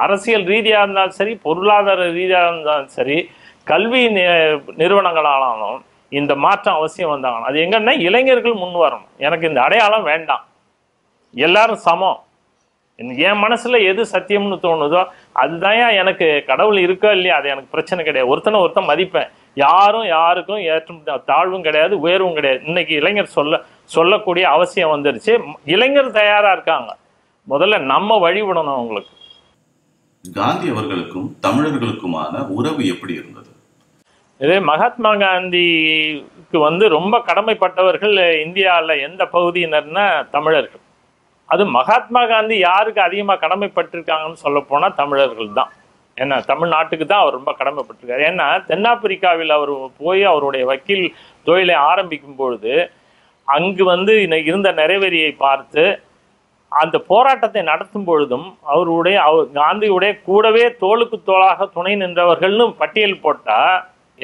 அரசியல் ரீதியாக இருந்தாலும் சரி, பொருளாதார ரீதியாக இருந்தாலும் சரி, கல்வி நிறுவனங்களாலும் இந்த மாற்றம் அவசியம் வந்தாங்க. அது எங்கன்னா இளைஞர்கள் முன் வரணும். எனக்கு இந்த அடையாளம் வேண்டாம், எல்லாரும் சமம், என் மனசில் எது சத்தியம்னு தோணுதோ அதுதான். எனக்கு கடவுள் இருக்கோ இல்லையா அது எனக்கு பிரச்சனை கிடையாது. ஒருத்தனை ஒருத்தன் மதிப்பேன். யாரும் யாருக்கும் ஏற்றும் தாழ்வும் கிடையாது, உயர்வும் கிடையாது. இன்னைக்கு இளைஞர் சொல்ல சொல்லக்கூடிய அவசியம் வந்துருச்சு. இளைஞர் தயாராக இருக்காங்க. முதல்ல நம்ம வழிவிடணும் அவங்களுக்கு. காந்தி அவர்களுக்கும் தமிழர்களுக்குமான உறவு எப்படி இருந்தது? இதே மகாத்மா காந்திக்கு வந்து ரொம்ப கடமைப்பட்டவர்கள் இந்தியாவில் எந்த பகுதியினர்னா தமிழர்கள். அது மகாத்மா காந்தி யாருக்கு அதிகமாக கடமைப்பட்டிருக்காங்கன்னு சொல்ல போனால் தமிழர்கள் தான். ஏன்னா தமிழ்நாட்டுக்கு தான் அவர் ரொம்ப கடமைப்பட்டிருக்காரு. ஏன்னா தென்னாப்பிரிக்காவில் அவர் போய் அவருடைய வக்கீல் தொழிலை ஆரம்பிக்கும் பொழுது அங்கு வந்து இருந்த நிறைவேறியை பார்த்து அந்த போராட்டத்தை நடத்தும் பொழுதும் அவருடைய அவர் காந்தியுடைய கூடவே தோளுக்கு தோளாக துணை நின்றவர்கள்னு பட்டியல் போட்டால்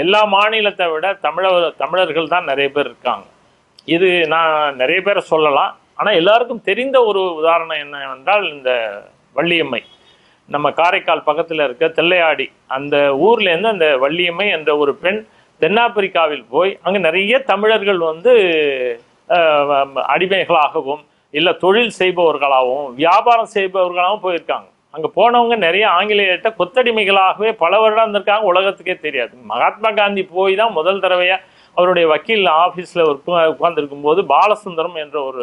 எல்லா மாநிலத்தை விட தமிழர் தமிழர்கள் தான் நிறைய பேர் இருக்காங்க. இது நான் நிறைய பேரை சொல்லலாம். ஆனால் எல்லாருக்கும் தெரிந்த ஒரு உதாரணம் என்னவென்றால் இந்த வள்ளியம்மை. நம்ம காரைக்கால் பக்கத்தில் இருக்க தெல்லையாடி அந்த ஊர்லேருந்து அந்த வள்ளியம்மை என்ற ஒரு பெண் தென்னாப்பிரிக்காவில் போய் அங்கே நிறைய தமிழர்கள் வந்து அடிமைகளாகவும் இல்லை தொழில் செய்பவர்களாகவும் வியாபாரம் செய்பவர்களாகவும் போயிருக்காங்க. அங்கே போனவங்க நிறைய ஆங்கிலேயர்கிட்ட கொத்தடிமைகளாகவே பல வருடம் இருந்திருக்காங்க. உலகத்துக்கே தெரியாது. மகாத்மா காந்தி போய் தான் முதல் தடவையாக அவருடைய வக்கீல் ஆஃபீஸில் உட்காந்துருக்கும் போது பாலசுந்தரம் என்ற ஒரு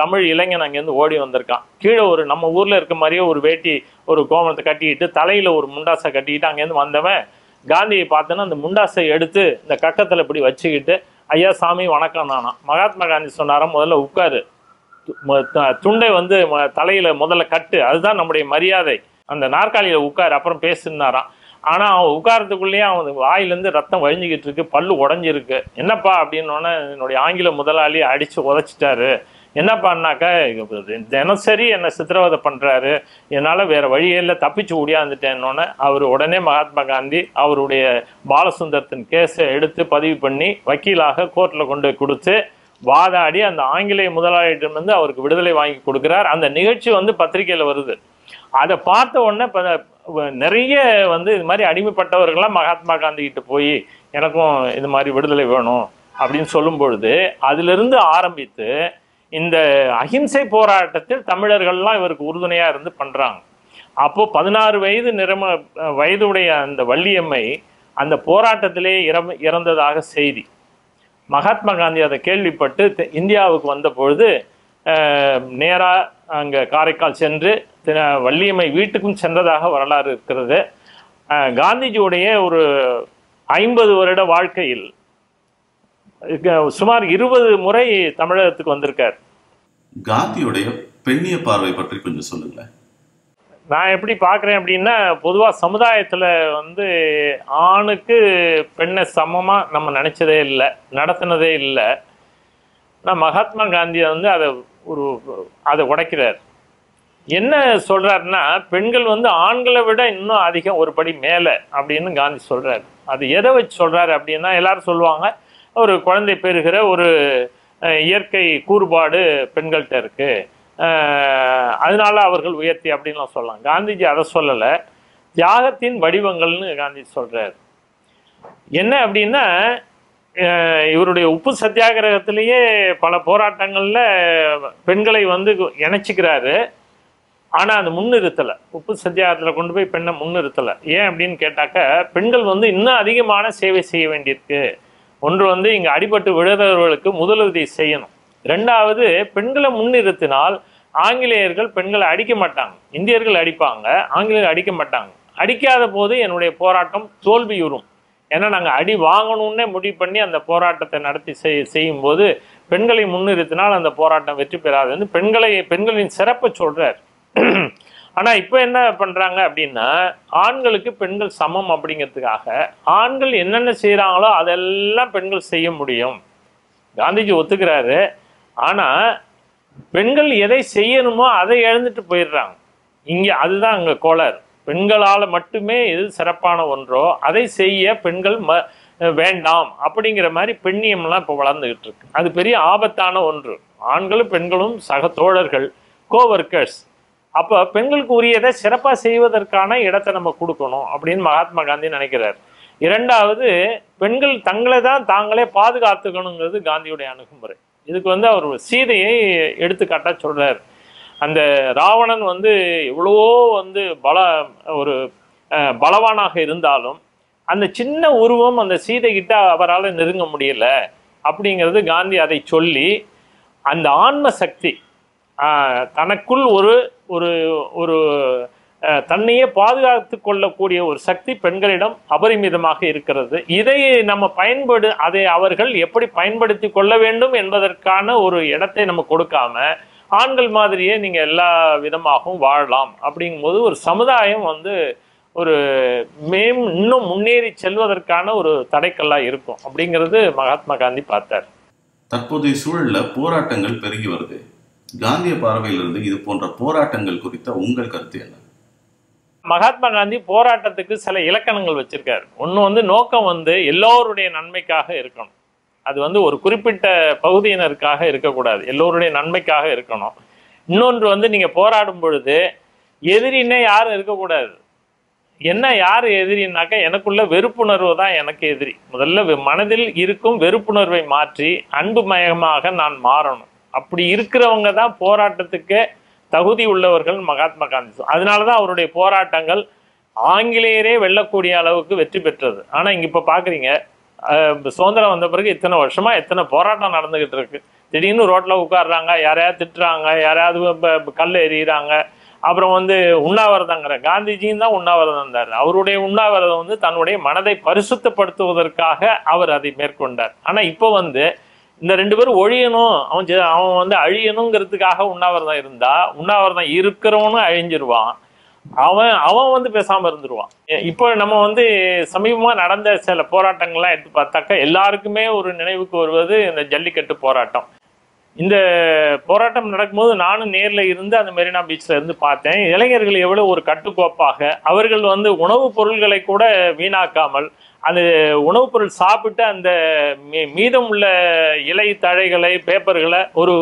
தமிழ் இளைஞன் அங்கேருந்து ஓடி வந்திருக்கான். கீழே ஒரு நம்ம ஊரில் இருக்க மாதிரியே ஒரு வேட்டி ஒரு கோமணத்தை கட்டிக்கிட்டு தலையில் ஒரு முண்டாசை கட்டிக்கிட்டு அங்கேருந்து வந்தவன் காந்தியை பார்த்தோன்னா அந்த முண்டாசை எடுத்து இந்த கக்கத்தில் இப்படி வச்சுக்கிட்டு, ஐயா சாமி வணக்கம் நானா. மகாத்மா காந்தி சொன்னாராம், முதல்ல உட்காரு, துண்டை வந்து தலையில் முதல்ல கட்டு, அதுதான் நம்முடைய மரியாதை, அந்த நாற்காலியில் உட்கார், அப்புறம் பேசுனாராம். ஆனால் அவன் உட்காரத்துக்குள்ளேயே அவன் வாயிலேருந்து ரத்தம் வழிஞ்சிக்கிட்டு இருக்கு, பல்லு உடஞ்சிருக்கு. என்னப்பா அப்படின்னோடனே என்னுடைய ஆங்கில முதலாளி அடித்து உதச்சிட்டாரு. என்னப்பான்னாக்கா, தினசரி என்னை சித்திரவதை பண்ணுறாரு, என்னால் வேறு வழியில் தப்பிச்சு ஓடியாந்துட்டேன்னொன்னே அவர் உடனே மகாத்மா காந்தி அவருடைய பாலசுந்தரத்தின் கேஸை எடுத்து பதிவு பண்ணி வக்கீலாக கோர்ட்டில் கொண்டு கொடுத்து வாதாடி அந்த ஆங்கிலேய முதலாளியிடம் வந்து அவருக்கு விடுதலை வாங்கி கொடுக்குறார். அந்த நிகழ்ச்சி வந்து பத்திரிகையில் வருது. அதை பார்த்த உடனே நிறைய வந்து இது மாதிரி அடிமைப்பட்டவர்கள்லாம் மகாத்மா காந்திகிட்ட போய் எனக்கும் இது மாதிரி விடுதலை வேணும் அப்படின்னு சொல்லும் பொழுது அதிலிருந்து ஆரம்பித்து இந்த அஹிம்சை போராட்டத்தில் தமிழர்கள்லாம் இவருக்கு உறுதுணையாக இருந்து பண்ணுறாங்க. அப்போது பதினாறு வயது நிரம்ப வயதுடைய அந்த வள்ளியம்மை அந்த போராட்டத்திலே இறந்த இறந்ததாக செய்தி. மகாத்மா காந்தி அதை கேள்விப்பட்டு இந்தியாவுக்கு வந்த பொழுது நேராக அங்கே காரைக்கால் சென்று வள்ளியம்மை வீட்டுக்கும் சென்றதாக வரலாறு இருக்கிறது. காந்திஜியுடைய ஒரு ஐம்பது வருட வாழ்க்கையில் சுமார் இருபது முறை தமிழகத்துக்கு வந்திருக்கார். காந்தியுடைய பெண்ணிய பார்வை பற்றி கொஞ்சம் சொல்லுங்களேன். நான் எப்படி பார்க்குறேன் அப்படின்னா, பொதுவாக சமுதாயத்தில் வந்து ஆணுக்கு பெண்ணை சமமாக நம்ம நினச்சதே இல்லை, நடத்தினதே இல்லை. ஆனால் மகாத்மா காந்தியை வந்து அதை ஒரு அதை உடைக்கிறார். என்ன சொல்கிறாருன்னா, பெண்கள் வந்து ஆண்களை விட இன்னும் அதிகம் ஒரு படி மேலே அப்படின்னு காந்தி சொல்கிறார். அது எதை வச்சு சொல்கிறாரு அப்படின்னா, எல்லாரும் சொல்லுவாங்க ஒரு குழந்தை பெறுகிற ஒரு இயற்கை கூறுபாடு பெண்கள்கிட்ட இருக்குது, அதனால அவர்கள் உயர்த்தி அப்படின்லாம் சொல்லலாம். காந்திஜி அதை சொல்லலை, தியாகத்தின் வடிவங்கள்னு காந்திஜி சொல்கிறார். என்ன அப்படின்னா, இவருடைய உப்பு சத்தியாகிரகத்திலேயே பல போராட்டங்களில் பெண்களை வந்து இணைச்சிக்கிறாரு. ஆனால் அது முன்னிறுத்தலை, உப்பு சத்தியாகிரகத்தில் கொண்டு போய் பெண்ணை முன்னிறுத்தலை. ஏன் அப்படின்னு கேட்டாக்க, பெண்கள் வந்து இன்னும் அதிகமான சேவை செய்ய வேண்டியிருக்கு. ஒன்று வந்து இங்கே அடிபட்டு விழுறவர்களுக்கு முதலுதவி செய்யணும். ரெண்டாவது, பெண்களை முன்னிறுத்தினால் ஆங்கிலேயர்கள் பெண்களை அடிக்க மாட்டாங்க, இந்தியர்கள் அடிப்பாங்க, ஆங்கிலேயர்கள் அடிக்க மாட்டாங்க. அடிக்காத போது என்னுடைய போராட்டம் தோல்வியுறும். ஏன்னா நாங்கள் அடி வாங்கணும்னே முடிவு பண்ணி அந்த போராட்டத்தை நடத்தி செய்யும்போது பெண்களை முன்னிறுத்தினால் அந்த போராட்டம் வெற்றி பெறாதுன்னு பெண்களை பெண்களின் சிறப்பை சொல்கிறார். ஆனால் இப்போ என்ன பண்ணுறாங்க அப்படின்னா, ஆண்களுக்கு பெண்கள் சமம் அப்படிங்கிறதுக்காக ஆண்கள் என்னென்ன செய்கிறாங்களோ அதெல்லாம் பெண்கள் செய்ய முடியும். காந்திஜி ஒத்துக்கிறாரு. ஆனால் பெண்கள் எதை செய்யணுமோ அதை எழுந்துட்டு போயிடுறாங்க. இங்கே அதுதான் அங்கே கோளாறு. பெண்களால் மட்டுமே எது சிறப்பான ஒன்றோ அதை செய்ய பெண்கள் ம வேண்டாம் அப்படிங்கிற மாதிரி பெண்ணியம்லாம் இப்போ வளர்ந்துக்கிட்டு இருக்கு. அது பெரிய ஆபத்தான ஒன்று. ஆண்களும் பெண்களும் சக தோழர்கள், கோவர்க்கர்ஸ். அப்போ பெண்களுக்கு உரியதை சிறப்பாக செய்வதற்கான இடத்தை நம்ம கொடுக்கணும் அப்படின்னு மகாத்மா காந்தி நினைக்கிறார். இரண்டாவது, பெண்கள் தங்களை தான் தாங்களே பாதுகாத்துக்கணுங்கிறது காந்தியுடைய அணுகுமுறை. இதுக்கு வந்து அவர் சீதையை எடுத்துக்காட்டாக சொல்கிறார். அந்த ராவணன் வந்து எவ்வளவோ வந்து பல ஒரு பலவானாக இருந்தாலும் அந்த சின்ன உருவம் அந்த சீதைகிட்ட அவரால் நெருங்க முடியல அப்படிங்கிறது காந்தி அதை சொல்லி, அந்த ஆன்ம சக்தி தனக்குள் ஒரு ஒரு ஒரு தன்னையே பாதுகாத்து கொள்ளக்கூடிய ஒரு சக்தி பெண்களிடம் அபரிமிதமாக இருக்கிறது. இதை நம்ம பயன்படு அதை அவர்கள் எப்படி பயன்படுத்தி கொள்ள வேண்டும் என்பதற்கான ஒரு இடத்தை நம்ம கொடுக்காம ஆண்கள் மாதிரியே நீங்கள் எல்லா விதமாகவும் வாழலாம் அப்படிங்கும்போது ஒரு சமுதாயம் வந்து ஒரு மேம் இன்னும் முன்னேறி செல்வதற்கான ஒரு தடைக்கல்லாக இருக்கும் அப்படிங்கிறது மகாத்மா காந்தி பார்த்தார். தற்போதைய சூழலில் போராட்டங்கள் பெருகி வருது. காந்திய பார்வையிலிருந்து இது போன்ற போராட்டங்கள் குறித்த உங்கள் கருத்து என்ன? மகாத்மா காந்தி போராட்டத்துக்கு சில இலக்கணங்கள் வச்சிருக்காரு. ஒன்று வந்து நோக்கம் வந்து எல்லோருடைய நன்மைக்காக இருக்கணும். அது வந்து ஒரு குறிப்பிட்ட பகுதியினருக்காக இருக்கக்கூடாது, எல்லோருடைய நன்மைக்காக இருக்கணும். இன்னொன்று வந்து நீங்கள் போராடும் பொழுது எதிரின்னே யாரும் இருக்கக்கூடாது. என்ன யார் எதிரின்னாக்கா, எனக்குள்ள வெறுப்புணர்வு தான் எனக்கு எதிரி. முதல்ல மனதில் இருக்கும் வெறுப்புணர்வை மாற்றி அன்பு மயமாக நான் மாறணும். அப்படி இருக்கிறவங்க தான் போராட்டத்துக்கு தகுதி உள்ளவர்கள் மகாத்மா காந்தி. அதனால தான் அவருடைய போராட்டங்கள் ஆங்கிலேயரே வெல்லக்கூடிய அளவுக்கு வெற்றி பெற்றது. ஆனால் இங்கே இப்போ பார்க்குறீங்க, சுதந்திரம் வந்த பிறகு இத்தனை வருஷமாக எத்தனை போராட்டம் நடந்துக்கிட்டு இருக்கு. திடீர்னு ரோட்ல உட்காடுறாங்க, யாரையாவது திட்டுறாங்க, யாரையாவது கல் எறிகிறாங்க. அப்புறம் வந்து உண்ணாவிரதங்கிற காந்திஜியும் தான் உண்ணாவிரதம் இருந்தார். அவருடைய உண்ணாவிரதம் வந்து தன்னுடைய மனதை பரிசுத்தப்படுத்துவதற்காக அவர் அதை மேற்கொண்டார். ஆனால் இப்போ வந்து இந்த ரெண்டு பேரும் ஒழியணும், அவன் அவன் வந்து அழியணுங்கிறதுக்காக உண்ணாவிரதம் இருந்தா உண்ணாவிரதம் இருக்கிறவனும் அழிஞ்சிருவான், அவன் அவன் வந்து பேசாமல் இருந்துருவான். இப்போ நம்ம வந்து சமீபமாக நடந்த சில போராட்டங்கள்லாம் எடுத்து பார்த்தாக்கா எல்லாருக்குமே ஒரு நினைவுக்கு வருவது இந்த ஜல்லிக்கட்டு போராட்டம். இந்த போராட்டம் நடக்கும்போது நானும் நேரில் இருந்து அந்த மெரினா பீச்சில் இருந்து பார்த்தேன். இளைஞர்கள் எவ்வளோ ஒரு கட்டுக்கோப்பாக அவர்கள் வந்து உணவுப் பொருள்களை கூட வீணாக்காமல் அந்த உணவுப் பொருள் சாப்பிட்டு அந்த மீதம் உள்ள இலை தழைகளை பேப்பர்களை ஒரு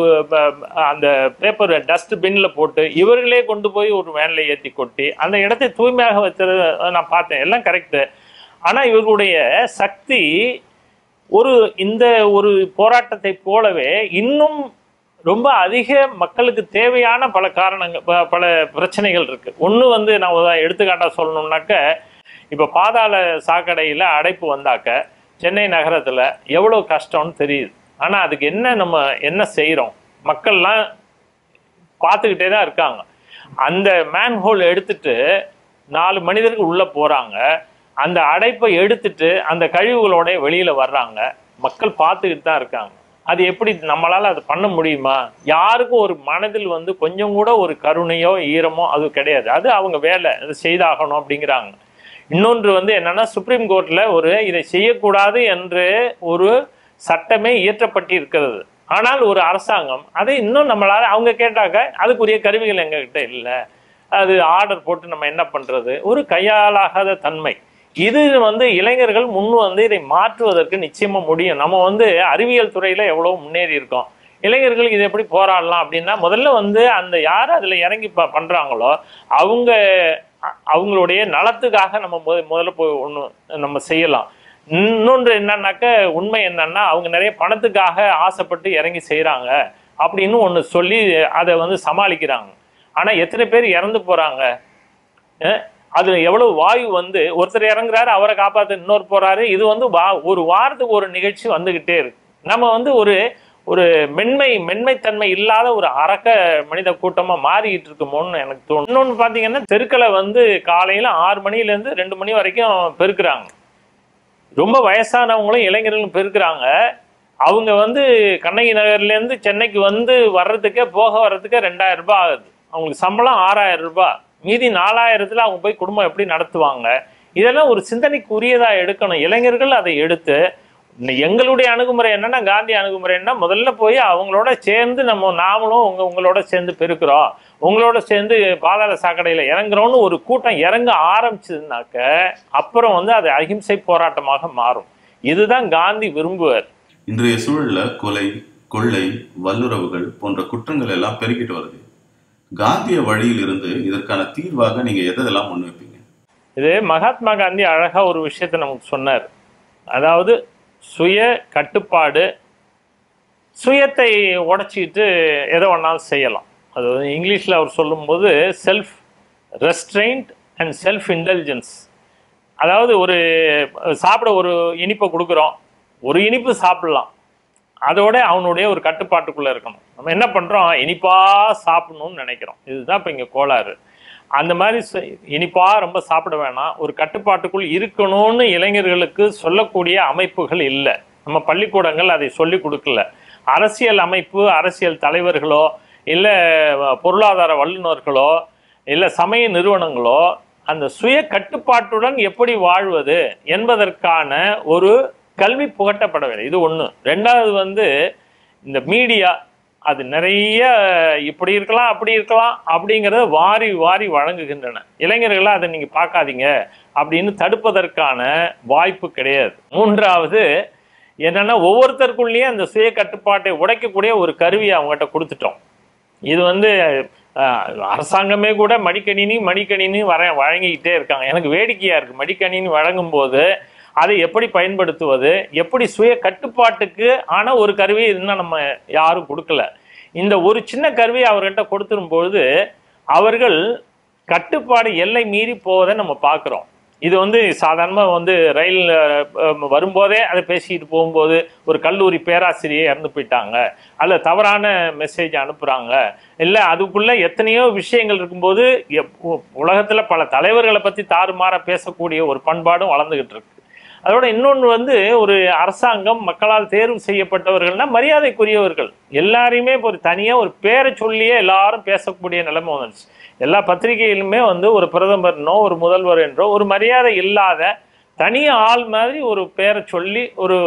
அந்த பேப்பர் டஸ்ட் பின்னில் போட்டு இவர்களே கொண்டு போய் ஒரு வேனில் ஏற்றி கொட்டி அந்த இடத்தை தூய்மையாக வச்சு நான் பார்த்தேன். எல்லாம் கரெக்டு. ஆனால் இவர்களுடைய சக்தி ஒரு இந்த ஒரு போராட்டத்தை போலவே இன்னும் ரொம்ப அதிக மக்களுக்கு தேவையான பல காரணங்கள் பல பிரச்சனைகள் இருக்குது. ஒன்று வந்து நான் எடுத்துக்காட்டாக சொல்லணும்னாக்க இப்போ பாதாள சாக்கடையில் அடைப்பு வந்தாக்க சென்னை நகரத்தில் எவ்வளோ கஷ்டம்னு தெரியுது. ஆனால் அதுக்கு என்ன நம்ம என்ன செய்கிறோம்? மக்கள்லாம் பார்த்துக்கிட்டே தான் இருக்காங்க. அந்த மேன்ஹோல் எடுத்துட்டு நாலு மனிதருக்கு உள்ளே போகிறாங்க, அந்த அடைப்பை எடுத்துட்டு அந்த கழிவுகளோட வெளியில் வர்றாங்க. மக்கள் பார்த்துக்கிட்டு தான் இருக்காங்க. அது எப்படி நம்மளால் அதை பண்ண முடியுமா? யாருக்கும் ஒரு மனதில் வந்து கொஞ்சம் கூட ஒரு கருணையோ ஈரமோ அது கிடையாது. அது அவங்க வேலை, அதை செய்தாகணும் அப்படிங்கிறாங்க. இன்னொன்று வந்து என்னென்னா, சுப்ரீம் கோர்ட்டில் ஒரு இதை செய்யக்கூடாது என்று ஒரு சட்டமே இயற்றப்பட்டு இருக்கிறது. ஆனால் ஒரு அரசாங்கம் அதை இன்னும் நம்மளால் அவங்க கேட்டாக்க அதுக்குரிய கருவிகள் எங்ககிட்ட இல்லை, அது ஆர்டர் போட்டு நம்ம என்ன பண்ணுறது, ஒரு கையாளாகாத தன்மை. இது வந்து இளைஞர்கள் முன் வந்து இதை மாற்றுவதற்கு நிச்சயமாக முடியும். நம்ம வந்து அறிவியல் துறையில் எவ்வளோ முன்னேறி இருக்கோம். இளைஞர்கள் இது எப்படி போராடலாம் அப்படின்னா, முதல்ல வந்து அந்த யார் அதில் இறங்கி ப பண்ணுறாங்களோ அவங்க அவங்களுடைய நலத்துக்காக நம்ம முத முதல்ல போய் ஒன்று நம்ம செய்யலாம். இன்னொன்று என்னன்னாக்க உண்மை என்னன்னா, அவங்க நிறைய பணத்துக்காக ஆசைப்பட்டு இறங்கி செய்கிறாங்க அப்படின்னு ஒன்று சொல்லி அதை வந்து சமாளிக்கிறாங்க. ஆனால் எத்தனை பேர் இறந்து போகிறாங்க? அதில் எவ்வளோ வாயு வந்து ஒருத்தர் இறங்குறாரு, அவரை காப்பாற்ற இன்னொரு போகிறாரு. இது வந்து வா ஒரு வாரத்துக்கு ஒரு நிகழ்ச்சி வந்துக்கிட்டே இருக்கு. நம்ம வந்து ஒரு ஒரு மென்மை மென்மைத்தன்மை இல்லாத ஒரு அரக்க மனித கூட்டமாக மாறிக்கிட்டு இருக்குமோன்னு எனக்கு தோணும். இன்னொன்று பார்த்தீங்கன்னா, தெருக்களை வந்து காலையில் ஆறு மணிலேருந்து ரெண்டு மணி வரைக்கும் பெருக்கிறாங்க. ரொம்ப வயசானவங்களும் இளைஞர்களும் பெருக்கிறாங்க. அவங்க வந்து கண்ணகி நகர்லேருந்து சென்னைக்கு வந்து வர்றதுக்கே போக வர்றதுக்கே ரெண்டாயிரம் ரூபாய் ஆகுது. அவங்களுக்கு சம்பளம் ஆறாயிரம் ரூபாய், மீதி நாலாயிரத்தில் அவங்க போய் குடும்பம் எப்படி நடத்துவாங்க? இதெல்லாம் ஒரு சிந்தனைக்குரியதாக எடுக்கணும். இளைஞர்கள் அதை எடுத்து எங்களுடைய அணுகுமுறை என்னன்னா, காந்தி அணுகுமுறைன்னா முதல்ல போய் அவங்களோட சேர்ந்து நம்ம நாமளும் உங்க உங்களோட சேர்ந்து பெருக்கிறோம், உங்களோட சேர்ந்து பாதாள சாக்கடையில் இறங்குறோன்னு ஒரு கூட்டம் இறங்க ஆரம்பிச்சதுனாக்க அப்புறம் வந்து அது அகிம்சை போராட்டமாக மாறும். இதுதான் காந்தி விரும்புவார். இன்றைய சூழல்ல கொலை, கொள்ளை, வல்லுறவுகள் போன்ற குற்றங்கள் எல்லாம் பெருகிட்டு வருது. காந்திய வழியில் இருந்து இதற்கான தீர்வாக நீங்க எதெல்லாம் முன் வைப்பீங்க? இது மகாத்மா காந்தி அழகா ஒரு விஷயத்தை நமக்கு சொன்னார். அதாவது சுய கட்டுப்பாடு, சுயத்தை உடைச்சிக்கிட்டு எதை ஒன்றாலும் செய்யலாம். அது இங்கிலீஷில் அவர் சொல்லும்போது self restraint and self intelligence. அதாவது ஒரு சாப்பிட ஒரு இனிப்பை கொடுக்குறோம், ஒரு இனிப்பு சாப்பிட்லாம், அதோட அவனுடைய ஒரு கட்டுப்பாட்டுக்குள்ளே இருக்கணும். நம்ம என்ன பண்ணுறோம்? இனிப்பாக சாப்பிடணும்னு நினைக்கிறோம். இதுதான் இப்போ இங்கே கோளாறு. அந்த மாதிரி இனிப்பாக ரொம்ப சாப்பிட வேணாம், ஒரு கட்டுப்பாட்டுக்குள் இருக்கணும்னு இளைஞர்களுக்கு சொல்லக்கூடிய அமைப்புகள் இல்லை. நம்ம பள்ளிக்கூடங்கள் அதை சொல்லி கொடுக்கல. அரசியல் அமைப்பு, அரசியல் தலைவர்களோ இல்லை பொருளாதார வல்லுநர்களோ இல்லை சமய நிறுவனங்களோ அந்த சுய கட்டுப்பாட்டுடன் எப்படி வாழ்வது என்பதற்கான ஒரு கல்வி புகட்டப்படவில்லை. இது ஒன்று. ரெண்டாவது வந்து இந்த மீடியா அது நிறைய இப்படி இருக்கலாம் அப்படி இருக்கலாம் அப்படிங்கிறத வாரி வாரி வழங்குகின்றன. இளைஞர்களை அதை நீங்கள் பார்க்காதீங்க அப்படின்னு தடுப்பதற்கான வாய்ப்பு கிடையாது. மூன்றாவது என்னென்னா, ஒவ்வொருத்தருக்குள்ளேயே அந்த சுய கட்டுப்பாட்டை உடைக்கக்கூடிய ஒரு கருவியை அவங்ககிட்ட கொடுத்துட்டோம். இது வந்து அரசாங்கமே கூட மடிக்கணினி மடிக்கணினி வர வழங்கிக்கிட்டே இருக்காங்க. எனக்கு வேடிக்கையாக இருக்குது. மடிக்கணினி வழங்கும்போது அதை எப்படி பயன்படுத்துவது, எப்படி சுய கட்டுப்பாட்டுக்கு ஆன ஒரு கருவி இன்னும் நம்ம யாரும் கொடுக்கல. இந்த ஒரு சின்ன கருவியை அவர்கிட்ட கொடுத்துரும்பொழுது அவர்கள் கட்டுப்பாடு எல்லை மீறி போவதை நம்ம பார்க்குறோம். இது வந்து சாதாரணமாக வந்து ரயில் வரும்போதே அதை பேசிக்கிட்டு போகும்போது ஒரு கல்லூரி பேராசிரியை இறந்து போயிட்டாங்க, அல்ல தவறான மெசேஜ் அனுப்புகிறாங்க, இல்லை அதுக்குள்ளே எத்தனையோ விஷயங்கள் இருக்கும்போது உலகத்தில் பல தலைவர்களை பற்றி தாறுமாறாக பேசக்கூடிய ஒரு பண்பாடும் வளர்ந்துக்கிட்டு இருக்கு. அதோட இன்னொன்று வந்து ஒரு அரசாங்கம் மக்களால் தேர்வு செய்யப்பட்டவர்கள்னால் மரியாதைக்குரியவர்கள் எல்லாரையுமே இப்போ ஒரு தனியாக ஒரு பேரை சொல்லியே எல்லாரும் பேசக்கூடிய நிலைமை வந்துச்சு. எல்லா பத்திரிகையிலுமே வந்து ஒரு பிரதமர்னோ ஒரு முதல்வர் என்றோ ஒரு மரியாதை இல்லாத தனி ஆள் மாதிரி ஒரு பேரை சொல்லி ஒரு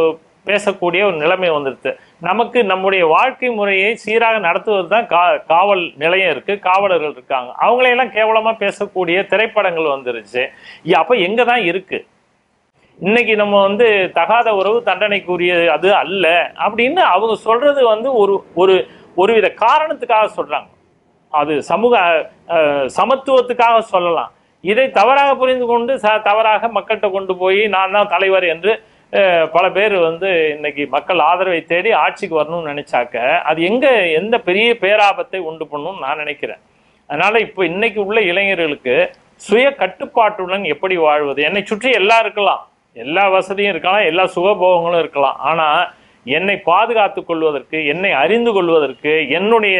பேசக்கூடிய ஒரு நிலைமை வந்துடுது. நமக்கு நம்முடைய வாழ்க்கை முறையை சீராக நடத்துவது தான் கா காவல் நிலையம் இருக்குது, காவலர்கள் இருக்காங்க, அவங்களையெல்லாம் கேவலமாக பேசக்கூடிய திரைப்படங்கள் வந்துருச்சு. அப்போ எங்கே தான் இருக்குது இன்னைக்கு நம்ம வந்து தகாத உறவு தண்டனைக்குரிய அது அல்ல அப்படின்னு அவங்க சொல்றது வந்து ஒரு ஒரு ஒருவித காரணத்துக்காக சொல்றாங்க. அது சமூக சமத்துவத்துக்காக சொல்லலாம். இதை தவறாக புரிந்து கொண்டு ச தவறாக மக்கள்கிட்ட கொண்டு போய் நான் தான் தலைவர் என்று பல பேர் வந்து இன்னைக்கு மக்கள் ஆதரவை தேடி ஆட்சிக்கு வரணும்னு நினைச்சாக்க அது எங்க எந்த பெரிய பேராபத்தை உண்டு பண்ணணும்னு நான் நினைக்கிறேன். அதனால இப்போ இன்னைக்கு உள்ள இளைஞர்களுக்கு சுய கட்டுப்பாட்டுடன் எப்படி வாழ்வது, என்னை சுற்றி எல்லாம் இருக்கலாம், எல்லா வசதியும் இருக்கலாம், எல்லா சுகபோகங்களும் இருக்கலாம், ஆனால் என்னை பாதுகாத்து கொள்வதற்கு, என்னை அறிந்து கொள்வதற்கு, என்னுடைய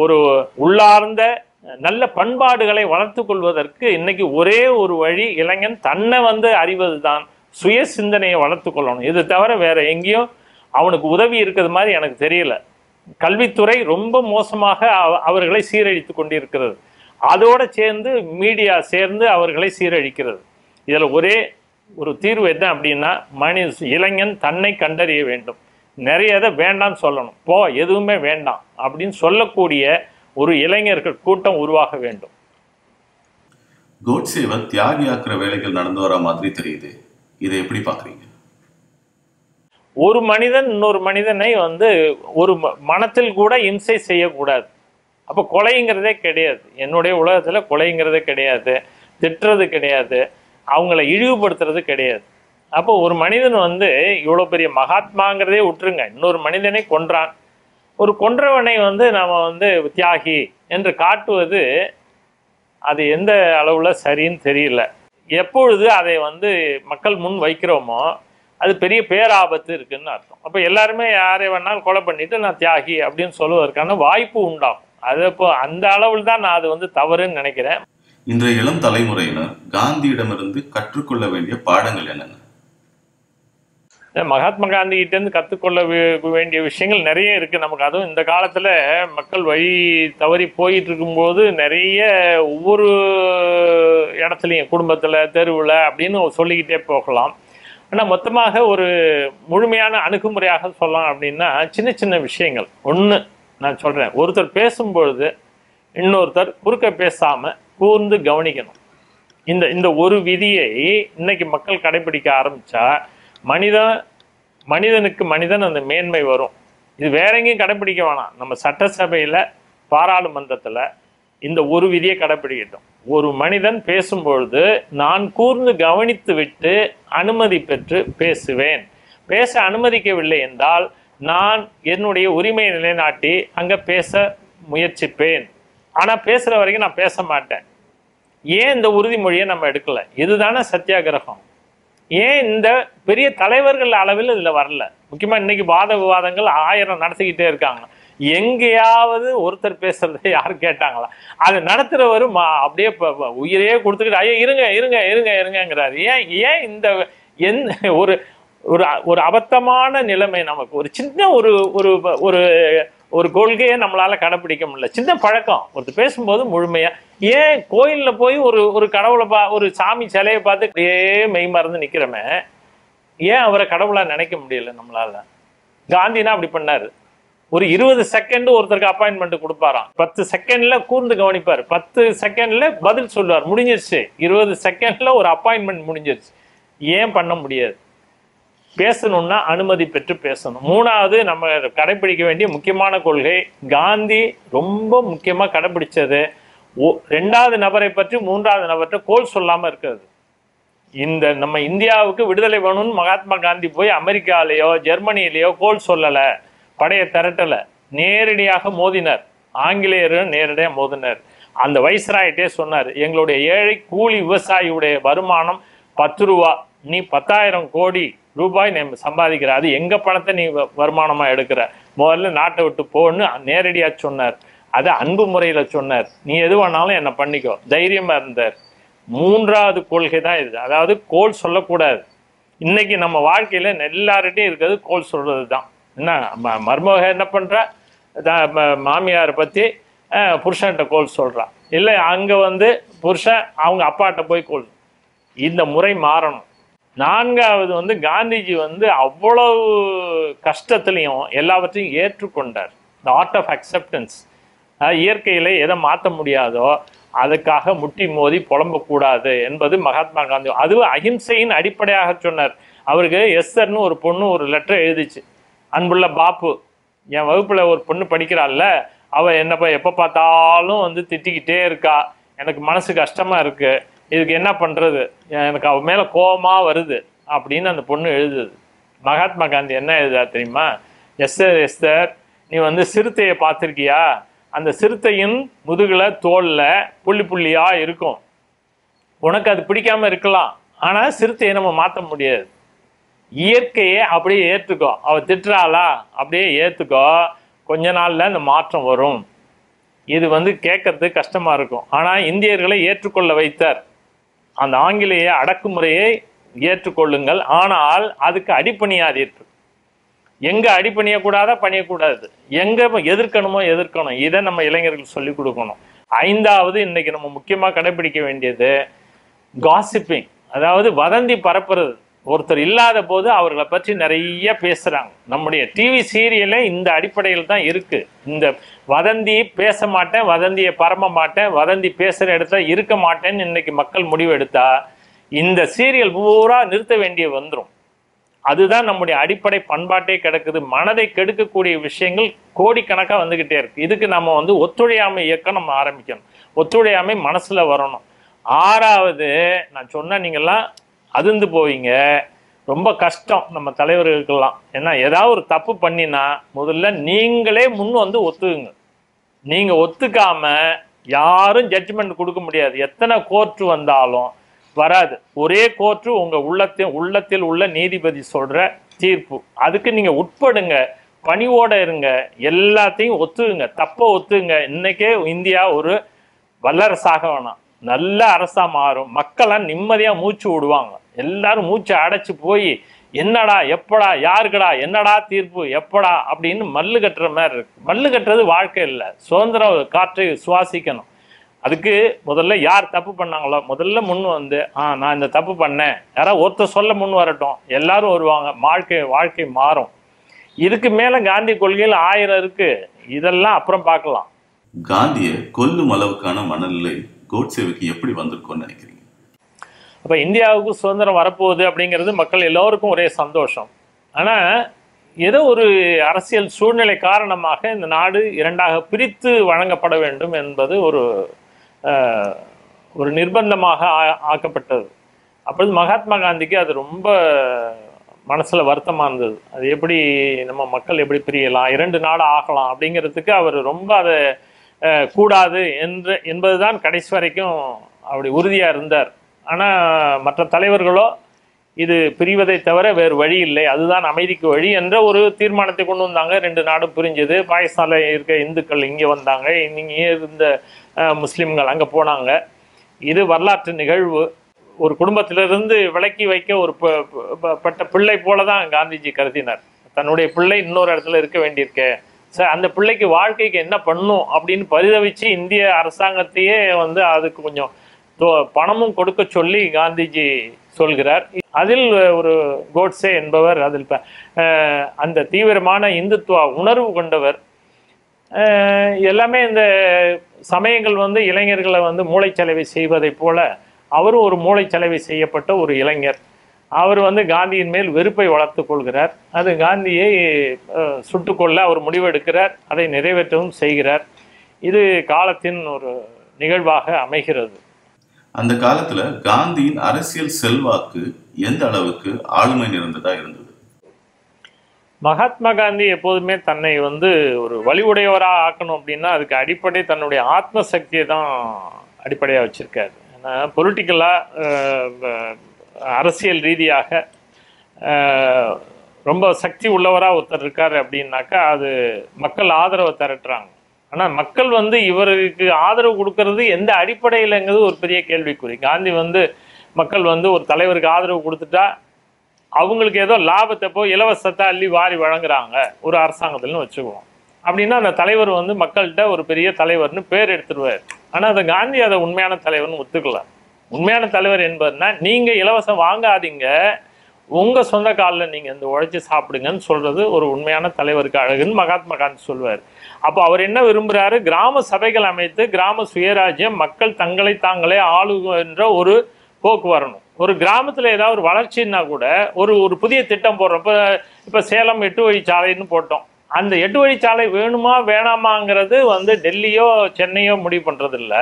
ஒரு உள்ளார்ந்த நல்ல பண்பாடுகளை வளர்த்து கொள்வதற்கு இன்னைக்கு ஒரே ஒரு வழி இளைஞன் தன்னை வந்து அறிவது தான். சுய சிந்தனையை வளர்த்து கொள்ளணும். இது தவிர வேற எங்கேயும் அவனுக்கு உதவி இருக்கிறது மாதிரி எனக்கு தெரியல. கல்வித்துறை ரொம்ப மோசமாக அவர்களை சீரழித்து கொண்டிருக்கிறது. அதோடு சேர்ந்து மீடியா சேர்ந்து அவர்களை சீரழிக்கிறது. இதில் ஒரே ஒரு தீர்வு என்ன அப்படின்னா மனித இளைஞன் தன்னை கண்டறிய வேண்டும். நிறைய இதை வேண்டாம்னு சொல்லணும், போ எதுவுமே வேண்டாம் அப்படின்னு சொல்லக்கூடிய ஒரு இளைஞர்கள் கூட்டம் உருவாக வேண்டும். கோட்சேவை தியாகி ஆக்குற வேலைகள் நடந்து வர மாதிரி தெரியுது, இதை எப்படி பார்க்குறீங்க? ஒரு மனிதன் இன்னொரு மனிதனை வந்து ஒரு மனத்தில் கூட இம்சை செய்யக்கூடாது. அப்போ கொலைங்கிறதே கிடையாது. என்னுடைய உலகத்தில் கொலைங்கிறதே கிடையாது, திட்டுறது கிடையாது, அவங்கள இழிவுபடுத்துறது கிடையாது. அப்போ ஒரு மனிதன் வந்து இவ்வளோ பெரிய மகாத்மாங்கிறதே விட்டுருங்க, இன்னொரு மனிதனை கொன்றான், ஒரு கொன்றவனை வந்து நாம் வந்து தியாகி என்று காட்டுவது அது எந்த அளவில் சரின்னு தெரியல. எப்பொழுது அதை வந்து மக்கள் முன் வைக்கிறோமோ அது பெரிய பேராபத்து இருக்குதுன்னு அர்த்தம். அப்போ எல்லாருமே யாரை வேணாலும் கொலை பண்ணிவிட்டு நான் தியாகி அப்படின்னு சொல்லுவதற்கான வாய்ப்பு உண்டாகும். அது இப்போ அந்த அளவில் தான் நான் அது வந்து தவறுன்னு நினைக்கிறேன். இன்றைய இளம் தலைமுறையினர் காந்தியிடமிருந்து கற்றுக்கொள்ள வேண்டிய பாடங்கள் என்னென்ன? மகாத்மா காந்தி கிட்டேருந்து கற்றுக்கொள்ள வேண்டிய விஷயங்கள் நிறைய இருக்குது நமக்கு. அதுவும் இந்த காலத்தில் மக்கள் வழி தவறி போயிட்டு இருக்கும்போது நிறைய ஒவ்வொரு இடத்துலையும் குடும்பத்தில் தெருவில் அப்படின்னு சொல்லிக்கிட்டே போகலாம். ஆனால் மொத்தமாக ஒரு முழுமையான அணுகுமுறையாக சொல்லலாம் அப்படின்னா சின்ன சின்ன விஷயங்கள். ஒன்று நான் சொல்கிறேன், ஒருத்தர் பேசும்பொழுது இன்னொருத்தர் குறுக்க பேசாமல் கூர்ந்து கவனிக்கணும். இந்த இந்த ஒரு விதியை இன்றைக்கி மக்கள் கடைபிடிக்க ஆரம்பித்தா மனிதன் மனிதனுக்கு மனிதன் அந்த மேன்மை வரும். இது வேற எங்கேயும் கடைப்பிடிக்க வேணாம். நம்ம சட்டசபையில் பாராளுமன்றத்தில் இந்த ஒரு விதியை கடைப்பிடிக்கட்டும். ஒரு மனிதன் பேசும்பொழுது நான் கூர்ந்து கவனித்து விட்டு அனுமதி பெற்று பேசுவேன், பேச அனுமதிக்கவில்லை என்றால் நான் என்னுடைய உரிமையை நிலைநாட்டி அங்கே பேச முயற்சிப்பேன், ஆனால் பேசுகிற வரைக்கும் நான் பேச மாட்டேன். ஏன் இந்த உறுதிமொழியை நம்ம எடுக்கலை? இதுதானே சத்தியாகிரகம். ஏன் இந்த பெரிய தலைவர்கள் அளவில் இதில் வரல? முக்கியமாக இன்றைக்கி வாத விவாதங்கள் ஆயிரம் நடத்திக்கிட்டே இருக்காங்க. எங்கேயாவது ஒருத்தர் பேசுகிறத யார் கேட்டாங்களா? அது நடத்துகிறவர் மா அப்படியே இப்போ உயிரையே கொடுத்துக்கிட்டு ஐயா இருங்க இருங்க இருங்க இருங்கங்கிறாரு. ஏன் ஏன் இந்த எந் ஒரு ஒரு ஒரு அபத்தமான நிலைமை நமக்கு? ஒரு சின்ன ஒரு ஒரு ஒரு ஒரு கொள்கையை நம்மளால் கடைப்பிடிக்க முடியல. சின்ன பழக்கம் ஒருத்தர் பேசும்போது முழுமையாக. ஏன் கோயிலில் போய் ஒரு ஒரு கடவுளை பா ஒரு சாமி சிலையை பார்த்து அப்படியே மெய் மறந்து நிற்கிறோமே? ஏன் அவரை கடவுளாக நினைக்க முடியல நம்மளால்? காந்தினா அப்படி பண்ணார். ஒரு இருபது செகண்டு ஒருத்தருக்கு அப்பாயின்மெண்ட் கொடுப்பாராம், பத்து செகண்டில் கூர்ந்து கவனிப்பார், பத்து செகண்டில் பதில் சொல்லுவார், முடிஞ்சிருச்சு. இருபது செகண்டில் ஒரு அப்பாயின்மெண்ட் முடிஞ்சிருச்சு. ஏன் பண்ண முடியாது? பேசணும்னா அனுமதி பெற்று பேசணும். மூணாவது நம்ம கடைப்பிடிக்க வேண்டிய முக்கியமான கொள்கை, காந்தி ரொம்ப முக்கியமாக கடைப்பிடிச்சது ரெண்டாவது நபரை பற்றி மூன்றாவது நபர்கிட்ட கோல் சொல்லாமல் இருக்கிறது. இந்த நம்ம இந்தியாவுக்கு விடுதலை வேணும்னு மகாத்மா காந்தி போய் அமெரிக்காலேயோ ஜெர்மனியிலேயோ கோல் சொல்லலை, படையை திரட்டலை, நேரடியாக மோதினார். ஆங்கிலேயரும் நேரடியாக மோதினார். அந்த வைஸ்ராய்ட்டே சொன்னார், எங்களுடைய ஏழை கூலி விவசாயியுடைய வருமானம் பத்து ரூபா நீ பத்தாயிரம் கோடி ரூபாய் நீ சம்பாதிக்கிற, அது எங்க பணத்தை நீ வருமானமா எடுக்கிற, முதல்ல நாட்டை விட்டு போன்னு நேரடியா சொன்னார். அதை அன்பு முறையில சொன்னார். நீ எது வேணாலும் என்ன பண்ணிக்கோ, தைரியமா இருந்தார். மூன்றாவது கொள்கை தான் இது. அதாவது கோல் சொல்லக்கூடாது. இன்னைக்கு நம்ம வாழ்க்கையில எல்லார்கிட்டையும் இருக்கிறது கோல் சொல்றது தான். என்ன மர்மக என்ன பண்ற, மாமியாரை பத்தி புருஷன்கிட்ட கோல் சொல்றான், இல்லை அங்க வந்து புருஷன் அவங்க அப்பாட்ட போய் கோல். இந்த முறை மாறணும். நான்காவது வந்து காந்திஜி வந்து அவ்வளவு கஷ்டத்துலையும் எல்லாவற்றையும் ஏற்றுக்கொண்டார். The art of acceptance. இயற்கையில எதை மாற்ற முடியாதோ அதுக்காக முட்டி மோதி புலம்பக்கூடாது என்பது மகாத்மா காந்தி. அதுவும் அஹிம்சையின் அடிப்படையாக சொன்னார். அவருக்கு எஸ்ஸர்னு ஒரு பொண்ணு ஒரு லெட்டர் எழுதிச்சு, அன்புள்ள பாப்பு என் வகுப்புல ஒரு பொண்ணு படிக்கிறாள்ல, அவள் என்னப்பா எப்போ பார்த்தாலும் வந்து திட்டிக்கிட்டே இருக்கா, எனக்கு மனசு கஷ்டமாக இருக்குது, இதுக்கு என்ன பண்ணுறது, எனக்கு அவள் மேலே கோபமாக வருது அப்படின்னு அந்த பொண்ணு எழுதுது. மகாத்மா காந்தி என்ன எழுதா தெரியுமா, எஸ்தர் எஸ்தர் நீ வந்து சிறுத்தையை பார்த்துருக்கியா, அந்த சிறுத்தையின் முதுகில் தோலில் புள்ளி புள்ளியாக இருக்கும், உனக்கு அது பிடிக்காமல் இருக்கலாம், ஆனால் சிறுத்தையை நம்ம மாற்ற முடியாது. இயற்கையை அப்படியே ஏற்றுக்கோ, அவள் திட்டுறாளா அப்படியே ஏற்றுக்கோ, கொஞ்ச நாளில் அந்த மாற்றம் வரும். இது வந்து கேட்கறது கஷ்டமாக இருக்கும், ஆனால் இந்தியர்களை ஏற்றுக்கொள்ள வைத்தார். அந்த ஆங்கிலேய அடக்குமுறையை ஏற்றுக்கொள்ளுங்கள், ஆனால் அதுக்கு அடிப்பணியாதீர்கள். எங்கே அடிப்பணியக்கூடாதா பண்ணியக்கூடாது, எங்கே எதிர்க்கணுமோ எதிர்க்கணும். இதை நம்ம இளைஞர்களுக்கு சொல்லிக் கொடுக்கணும். ஐந்தாவது இன்றைக்கி நம்ம முக்கியமாக கடைபிடிக்க வேண்டியது காசிப்பிங், அதாவது வதந்தி பரப்புறது. ஒருத்தர் இல்லாத போது அவர்களை பற்றி நிறைய பேசுகிறாங்க. நம்முடைய டிவி சீரியலே இந்த அடிப்படையில் தான் இருக்குது. இந்த வதந்தி பேச மாட்டேன், வதந்தியை பரம்ப மாட்டேன், வதந்தி பேசுகிற இடத்துல இருக்க மாட்டேன்னு இன்றைக்கி மக்கள் முடிவு எடுத்தால் இந்த சீரியல் பூரா நிறுத்த வேண்டிய வந்துடும். அதுதான் நம்முடைய அடிப்படை பண்பாட்டே கிடக்குது. மனதை கெடுக்கக்கூடிய விஷயங்கள் கோடிக்கணக்காக வந்துக்கிட்டே இருக்குது. இதுக்கு நம்ம வந்து ஒத்துழையாமை இயக்கம் நம்ம ஆரம்பிக்கணும். ஒத்துழையாமை மனசில் வரணும். ஆறாவது நான் சொன்னால் நீங்கள்லாம் அதிர்ந்து போவீங்க, ரொம்ப கஷ்டம் நம்ம தலைவர்களுக்கெல்லாம். ஏன்னா ஏதாவது ஒரு தப்பு பண்ணினா முதல்ல நீங்களே முன் வந்து ஒத்துக்குங்க. நீங்கள் ஒத்துக்காம யாரும் ஜட்ஜ்மெண்ட் கொடுக்க முடியாது. எத்தனை கோர்ட்டு வந்தாலும் வராது. ஒரே கோர்ட்டு உங்கள் உள்ளத்தில் உள்ளத்தில் உள்ள நீதிபதி சொல்கிற தீர்ப்பு. அதுக்கு நீங்கள் உட்படுங்க, பணிவோடு இருங்க, எல்லாத்தையும் ஒத்துக்குங்க, தப்பை ஒத்துக்குங்க. இன்றைக்கே இந்தியா ஒரு வல்லரசாக வேணாம், நல்ல அரசா மாறும். மக்களாம் நிம்மதியாக மூச்சு விடுவாங்க. எல்லாரும் மூச்சு அடைச்சி போய் என்னடா எப்படா யாருக்கடா என்னடா தீர்ப்பு எப்படா அப்படின்னு மல்லு கட்டுற மாதிரி இருக்கு. மல்லு கட்டுறது வாழ்க்கை இல்லை. சுதந்திரம் காற்றை சுவாசிக்கணும். அதுக்கு முதல்ல யார் தப்பு பண்ணாங்களோ முதல்ல முன் வந்து ஆ நான் இந்த தப்பு பண்ணேன், யாராவது ஒருத்தர் சொல்ல முன் வரட்டும், எல்லாரும் வருவாங்க, வாழ்க்கை வாழ்க்கை மாறும். இதுக்கு மேலே காந்தி கொள்கையில் ஆயிரம் இருக்கு, இதெல்லாம் அப்புறம் பார்க்கலாம். காந்தியை கொல்லும் அளவுக்கான மனநிலை கோட்சேவுக்கு எப்படி வந்திருக்கும்னு நினைக்கிறீங்க? அப்போ இந்தியாவுக்கு சுதந்திரம் வரப்போகுது அப்படிங்கிறது மக்கள் எல்லோருக்கும் ஒரே சந்தோஷம். ஆனால் ஏதோ ஒரு அரசியல் சூழ்நிலை காரணமாக இந்த நாடு இரண்டாக பிரித்து வழங்கப்பட வேண்டும் என்பது ஒரு ஒரு நிர்பந்தமாக ஆக்கப்பட்டது. அப்பொழுது மகாத்மா காந்திக்கு அது ரொம்ப மனசில் வருத்தமாக இருந்தது. அது எப்படி நம்ம மக்கள் எப்படி பிரியலாம், இரண்டு நாடு ஆகலாம் அப்படிங்கிறதுக்கு அவர் ரொம்ப அதை கூடாது என்று என்பதுதான் கடைசி வரைக்கும் அப்படி உறுதியாக இருந்தார். ஆனால் மற்ற தலைவர்களோ இது பிரிவதை தவிர வேறு வழி இல்லை, அதுதான் அமைதிக்கு வழி என்ற ஒரு தீர்மானத்தை கொண்டு வந்தாங்க. ரெண்டு நாடும் பிரிஞ்சது. பாகிஸ்தானில் இருக்க இந்துக்கள் இங்கே வந்தாங்க, இங்கே இருந்த முஸ்லீம்கள் அங்கே போனாங்க. இது வரலாற்று நிகழ்வு. ஒரு குடும்பத்திலிருந்து விலக்கி வைக்க ஒரு பட்ட பிள்ளை போல தான் காந்திஜி கருதினார். தன்னுடைய பிள்ளை இன்னொரு இடத்துல இருக்க வேண்டியிருக்க, சார் அந்த பிள்ளைக்கு வாழ்க்கைக்கு என்ன பண்ணும் அப்படின்னு பரிதவிச்சு இந்திய அரசாங்கத்தையே வந்து அதுக்கு கொஞ்சம் பணமும் கொடுக்க சொல்லி காந்திஜி சொல்கிறார். அதில் ஒரு கோட்சே என்பவர் அதில் அந்த தீவிரமான இந்துத்துவ உணர்வு கொண்டவர். எல்லாமே இந்த சமயங்கள் வந்து இளைஞர்களை வந்து மூளைச்சலவை செய்வதை போல அவரும் ஒரு மூளைச்சலவை செய்யப்பட்ட ஒரு இளைஞர். அவர் வந்து காந்தியின் மேல் வெறுப்பை வளர்த்து கொள்கிறார். அது காந்தியை சுட்டுக்கொள்ள அவர் முடிவெடுக்கிறார், அதை நிறைவேற்றவும் செய்கிறார். இது காலத்தின் ஒரு நிகழ்வாக அமைகிறது. அந்த காலத்துல காந்தியின் அரசியல் செல்வாக்கு எந்த அளவுக்கு ஆளுமை நிறைந்ததா இருந்தது? மகாத்மா காந்தி எப்போதுமே தன்னை வந்து ஒரு வலிவுடையவராக ஆக்கணும் அப்படின்னா அதுக்கு அடிப்படை தன்னுடைய ஆத்ம சக்தியை தான் அடிப்படையாக வச்சிருக்காரு. ஏன்னா பொலிட்டிக்கலா அரசியல் ரீதியாக ரொம்ப சக்தி உள்ளவராக ஒருத்தர் இருக்கார் அப்படின்னாக்கா அது மக்கள் ஆதரவை திரட்டுறாங்க. ஆனால் மக்கள் வந்து இவருக்கு ஆதரவு கொடுக்கறது எந்த அடிப்படையிலங்கிறது ஒரு பெரிய கேள்விக்குறி. காந்தி வந்து மக்கள் வந்து ஒரு தலைவருக்கு ஆதரவு கொடுத்துட்டா அவங்களுக்கு ஏதோ லாபத்தை போய் இலவசத்தை அள்ளி வாரி வழங்குறாங்க ஒரு அரசாங்கத்தில்னு வச்சுக்குவோம். அப்படின்னா அந்த தலைவர் வந்து மக்கள்கிட்ட ஒரு பெரிய தலைவர்னு பேர் எடுத்துருவார். ஆனால் அந்த காந்தி அதை உண்மையான தலைவர்னு ஒத்துக்கலாம். உண்மையான தலைவர் என்பதுனா நீங்கள் இலவசம் வாங்காதீங்க, உங்கள் சொந்த காலில் நீங்கள் இந்த உழைச்சி சாப்பிடுங்கன்னு சொல்கிறது ஒரு உண்மையான தலைவருக்கு அழகுன்னு மகாத்மா காந்தி சொல்வார். அப்போ அவர் என்ன விரும்புகிறாரு? கிராம சபைகள் அமைத்து கிராம சுயராஜ்யம், மக்கள் தங்களை தாங்களே ஆளுகின்ற ஒரு போக்கு வரணும். ஒரு கிராமத்தில் ஏதாவது ஒரு வளர்ச்சின்னா கூட ஒரு ஒரு புதிய திட்டம் போடுறோம். இப்போ இப்போ சேலம் எட்டு வழிச்சாலைன்னு போட்டோம். அந்த எட்டு வழிச்சாலை வேணுமா வேணாமாங்கிறது வந்து டெல்லியோ சென்னையோ முடிவு பண்ணுறதில்ல,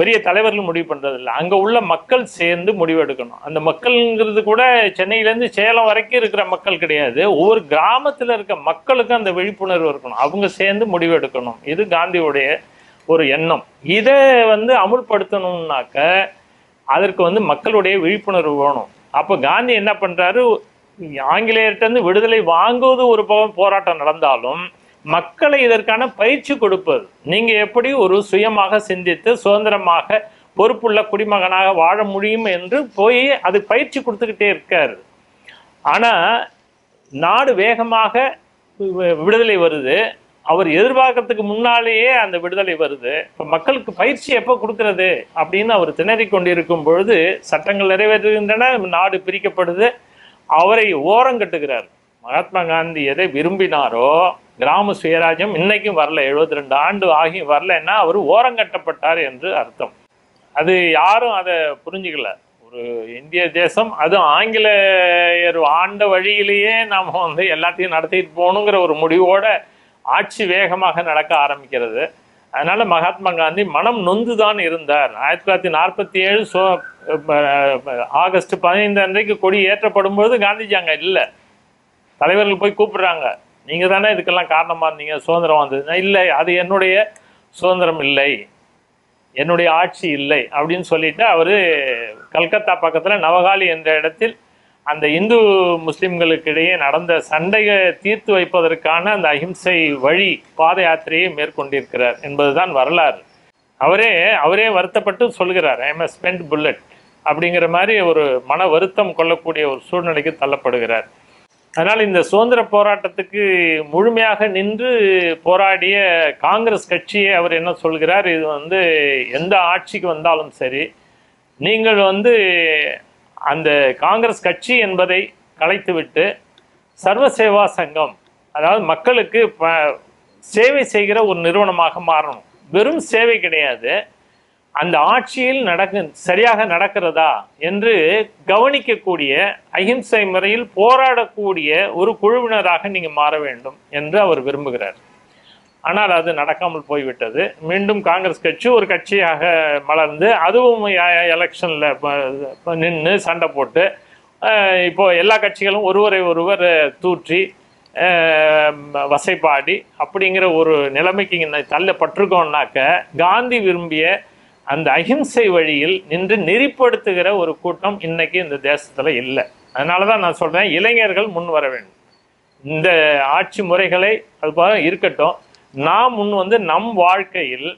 பெரிய தலைவர்கள் முடிவு பண்ணுறதில்ல. அங்கே உள்ள மக்கள் சேர்ந்து முடிவெடுக்கணும். அந்த மக்கள்ங்கிறது கூட சென்னையிலேருந்து சேலம் வரைக்கும் இருக்கிற மக்கள் கிடையாது, ஒவ்வொரு கிராமத்தில் இருக்க மக்களுக்கு அந்த விழிப்புணர்வு இருக்கணும், அவங்க சேர்ந்து முடிவெடுக்கணும். இது காந்தியுடைய ஒரு எண்ணம். இதை வந்து அமுல்படுத்தணும்னாக்க அதற்கு வந்து மக்களுடைய விழிப்புணர்வு வேணும். அப்போ காந்தி என்ன பண்ணுறாரு? ஆங்கிலேயர்கிட்டருந்து விடுதலை வாங்குவது ஒரு போராட்டம் நடந்தாலும் மக்களை இதற்கான பயிற்சி கொடுப்பது, நீங்கள் எப்படி ஒரு சுயமாக சிந்தித்து சுதந்திரமாக பொறுப்புள்ள குடிமகனாக வாழ முடியும் என்று போய் அது பயிற்சி கொடுத்துக்கிட்டே இருக்காரு. ஆனால் நாடு வேகமாக விடுதலை வருது, அவர் எதிர்பார்க்கறதுக்கு முன்னாலேயே அந்த விடுதலை வருது. இப்போ மக்களுக்கு பயிற்சி எப்போ கொடுக்கறது அப்படின்னு அவர் திணறி கொண்டிருக்கும் பொழுது சட்டங்கள் நிறைவேற்றுகின்றன, நாடு பிரிக்கப்படுது. அவரை ஓரங்கட்டுகிறார். மகாத்மா காந்தி எதை விரும்பினாரோ கிராம சுயராஜ்யம் இன்னைக்கும் வரல, எழுபத்தி ரெண்டு ஆண்டு ஆகி வரலன்னா அவர் ஓரங்கட்டப்பட்டார் என்று அர்த்தம். அது யாரும் அதை புரிஞ்சுக்கல. ஒரு இந்திய தேசம், அதுவும் ஆங்கிலேயர் ஆண்ட வழியிலேயே நாம் வந்து எல்லாத்தையும் நடத்திட்டு போகணுங்கிற ஒரு முடிவோட ஆட்சி வேகமாக நடக்க ஆரம்பிக்கிறது. அதனால மகாத்மா காந்தி மனம் நொந்து தான் இருந்தார். ஆயிரத்தி தொள்ளாயிரத்தி நாற்பத்தி ஏழு சோ ஆகஸ்ட் பதினைந்து அன்றைக்கு கொடி ஏற்றப்படும் பொழுது காந்திஜி அங்கே இல்லை. தலைவர்கள் போய் கூப்பிடுறாங்க, நீங்கள் தானே இதுக்கெல்லாம் காரணமாக இருந்தீங்க, சுதந்திரம் வந்ததுன்னா. இல்லை, அது என்னுடைய சுதந்திரம் இல்லை, என்னுடைய ஆட்சி இல்லை அப்படின்னு சொல்லிட்டு அவர் கல்கத்தா பக்கத்தில் நவகாலி என்ற இடத்தில் அந்த இந்து முஸ்லீம்களுக்கிடையே நடந்த சண்டையை தீர்த்து வைப்பதற்கான அந்த அஹிம்சை வழி பாத யாத்திரையை மேற்கொண்டிருக்கிறார் என்பதுதான் வரலாறு. அவரே அவரே வருத்தப்பட்டு சொல்கிறார், I am a spent bullet அப்படிங்கிற மாதிரி ஒரு மன வருத்தம் கொள்ளக்கூடிய ஒரு சூழ்நிலைக்கு தள்ளப்படுகிறார். அதனால் இந்த சுதந்திர போராட்டத்துக்கு முழுமையாக நின்று போராடிய காங்கிரஸ் கட்சியை அவர் என்ன சொல்கிறார்? இது வந்து எந்த ஆட்சிக்கு வந்தாலும் சரி, நீங்கள் வந்து அந்த காங்கிரஸ் கட்சி என்பதை கலைத்துவிட்டு சர்வசேவா சங்கம், அதாவது மக்களுக்கு ப சேவை செய்கிற ஒரு நிறுவனமாக மாறணும். வெறும் சேவை கிடையாது, அந்த ஆட்சியில் நடக்கு சரியாக நடக்கிறதா என்று கவனிக்கக்கூடிய அஹிம்சை முறையில் போராடக்கூடிய ஒரு குழுவினராக நீங்கள் மாற வேண்டும் என்று அவர் விரும்புகிறார். ஆனால் அது நடக்காமல் போய்விட்டது. மீண்டும் காங்கிரஸ் கட்சி ஒரு கட்சியாக மலர்ந்து அதுவும் எலெக்ஷனில் நின்று சண்டை போட்டு இப்போது எல்லா கட்சிகளும் ஒருவரை ஒருவர் தூற்றி வசைப்பாடி அப்படிங்கிற ஒரு நிலைமைக்கு தள்ளப்பட்டிருக்கோம்னாக்க காந்தி விரும்பிய அந்த அஹிம்சை வழியில் நின்று நெறிப்படுத்துகிற ஒரு கூட்டம் இன்றைக்கி இந்த தேசத்தில் இல்லை. அதனால தான் நான் சொல்கிறேன், இளைஞர்கள் முன் வர வேண்டும். இந்த ஆட்சி முறைகளை அது போல இருக்கட்டும், நாம் முன் வந்து நம் வாழ்க்கையில்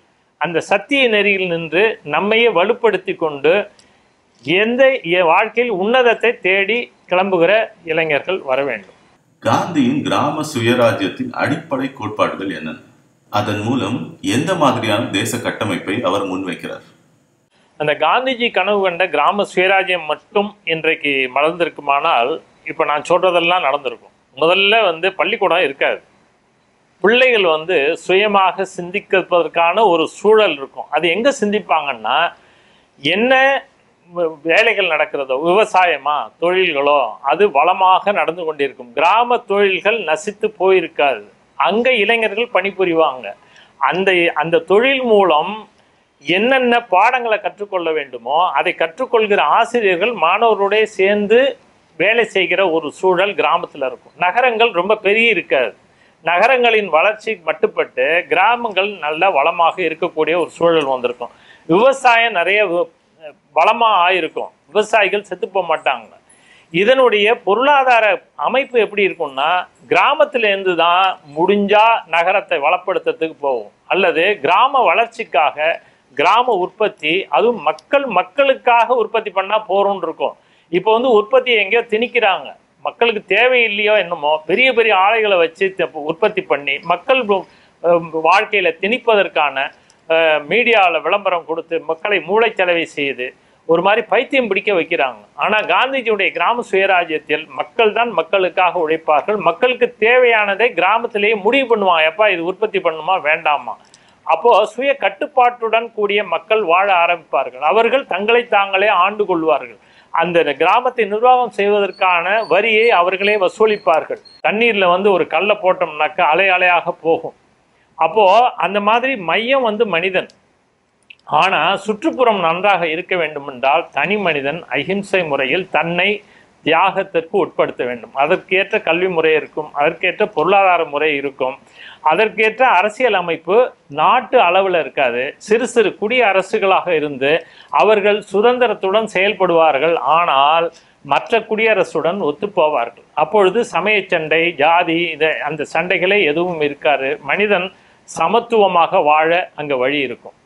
அந்த சத்திய நெறியில் நின்று நம்மையே வலுப்படுத்தி கொண்டு எந்த வாழ்க்கையில் உன்னதத்தை தேடி கிளம்புகிற இளைஞர்கள் வர வேண்டும். காந்தியின் கிராம சுயராஜ்யத்தின் அடிப்படை கோட்பாடுகள் என்னென்ன? அதன் மூலம் எந்த மாதிரியான தேச கட்டமைப்பை அவர் முன்வைக்கிறார்? அந்த காந்திஜி கனவு கண்ட கிராம சுயராஜ்யம் மட்டும் இன்றைக்கு மலர்ந்திருக்குமானால் இப்போ நான் சொல்றதெல்லாம் நடந்திருக்கும். முதல்ல வந்து பள்ளிக்கூடம் இருக்காது, பிள்ளைகள் வந்து சுயமாக சிந்திக்கிறதுக்கான ஒரு சூழல் இருக்கும். அது எங்கே சிந்திப்பாங்கன்னா, என்ன வேலைகள் நடக்கிறதோ, விவசாயமா தொழில்களோ, அது வளமாக நடந்து கொண்டிருக்கும். கிராம தொழில்கள் நசித்து போயிருக்காது, அங்கே இளைஞர்கள் பணிபுரிவாங்க. அந்த அந்த தொழில் மூலம் என்னென்ன பாடங்களை கற்றுக்கொள்ள வேண்டுமோ அதை கற்றுக்கொள்கிற ஆசிரியர்கள் மாணவர்களுடைய சேர்ந்து வேலை செய்கிற ஒரு சூழல் கிராமத்தில் இருக்கும். நகரங்கள் ரொம்ப பெரிய இருக்காது, நகரங்களின் வளர்ச்சி மட்டுப்பட்டு கிராமங்கள் நல்ல வளமாக இருக்கக்கூடிய ஒரு சூழல் வந்திருக்கும். விவசாயம் நிறைய வளமாக ஆயிருக்கும், விவசாயிகள் செத்து போக மாட்டாங்க. இதனுடைய பொருளாதார அமைப்பு எப்படி இருக்கும்னா, கிராமத்திலேருந்து தான் முடிஞ்சால் நகரத்தை வளப்படுத்துறதுக்கு போகும், அல்லது கிராம வளர்ச்சிக்காக கிராம உற்பத்தி, அதுவும் மக்கள் மக்களுக்காக உற்பத்தி பண்ணால் போகிறோன்னு இருக்கும். இப்போ வந்து உற்பத்தியை எங்கேயோ திணிக்கிறாங்க, மக்களுக்கு தேவையில்லையோ என்னமோ, பெரிய பெரிய ஆலைகளை வச்சு உற்பத்தி பண்ணி மக்கள் வாழ்க்கையில் திணிப்பதற்கான மீடியாவில் விளம்பரம் கொடுத்து மக்களை மூளை செலவை செய்து ஒரு மாதிரி பைத்தியம் பிடிக்க வைக்கிறாங்க. ஆனால் காந்திஜியுடைய கிராம சுயராஜ்யத்தில் மக்கள் தான் மக்களுக்காக உழைப்பார்கள், மக்களுக்கு தேவையானதை கிராமத்திலேயே முடிவு பண்ணுவாங்க, எப்பா இது உற்பத்தி பண்ணுமா வேண்டாமா. அப்போது சுய கட்டுப்பாட்டுடன் கூடிய மக்கள் வாழ ஆரம்பிப்பார்கள், அவர்கள் தங்களை தாங்களே ஆண்டு கொள்வார்கள், அந்த கிராமத்தை நிர்வாகம் செய்வதற்கான வரியை அவர்களே வசூலிப்பார்கள். தண்ணீரில் வந்து ஒரு கல்லை போட்டோம்னாக்கா அலை அலையாக போகும். அப்போது அந்த மாதிரி மையம் வந்து மனிதன். ஆனால் சுற்றுப்புறம் நன்றாக இருக்க வேண்டும் என்றால் தனி மனிதன் அஹிம்சை முறையில் தன்னை தியாகத்திற்கு உட்படுத்த வேண்டும். அதற்கேற்ற கல்வி முறை இருக்கும், அதற்கேற்ற பொருளாதார முறை இருக்கும், அதற்கேற்ற அரசியல் அமைப்பு நாட்டு அளவில் இருக்காது. சிறு சிறு குடியரசுகளாக இருந்து அவர்கள் சுதந்திரத்துடன் செயல்படுவார்கள், ஆனால் மற்ற குடியரசுடன் ஒத்துப்போவார்கள். அப்பொழுது சமய சண்டை, ஜாதி, இதை அந்த சண்டைகளே எதுவும் இருக்காது. மனிதன் சமத்துவமாக வாழ அங்கே வழி இருக்கும்.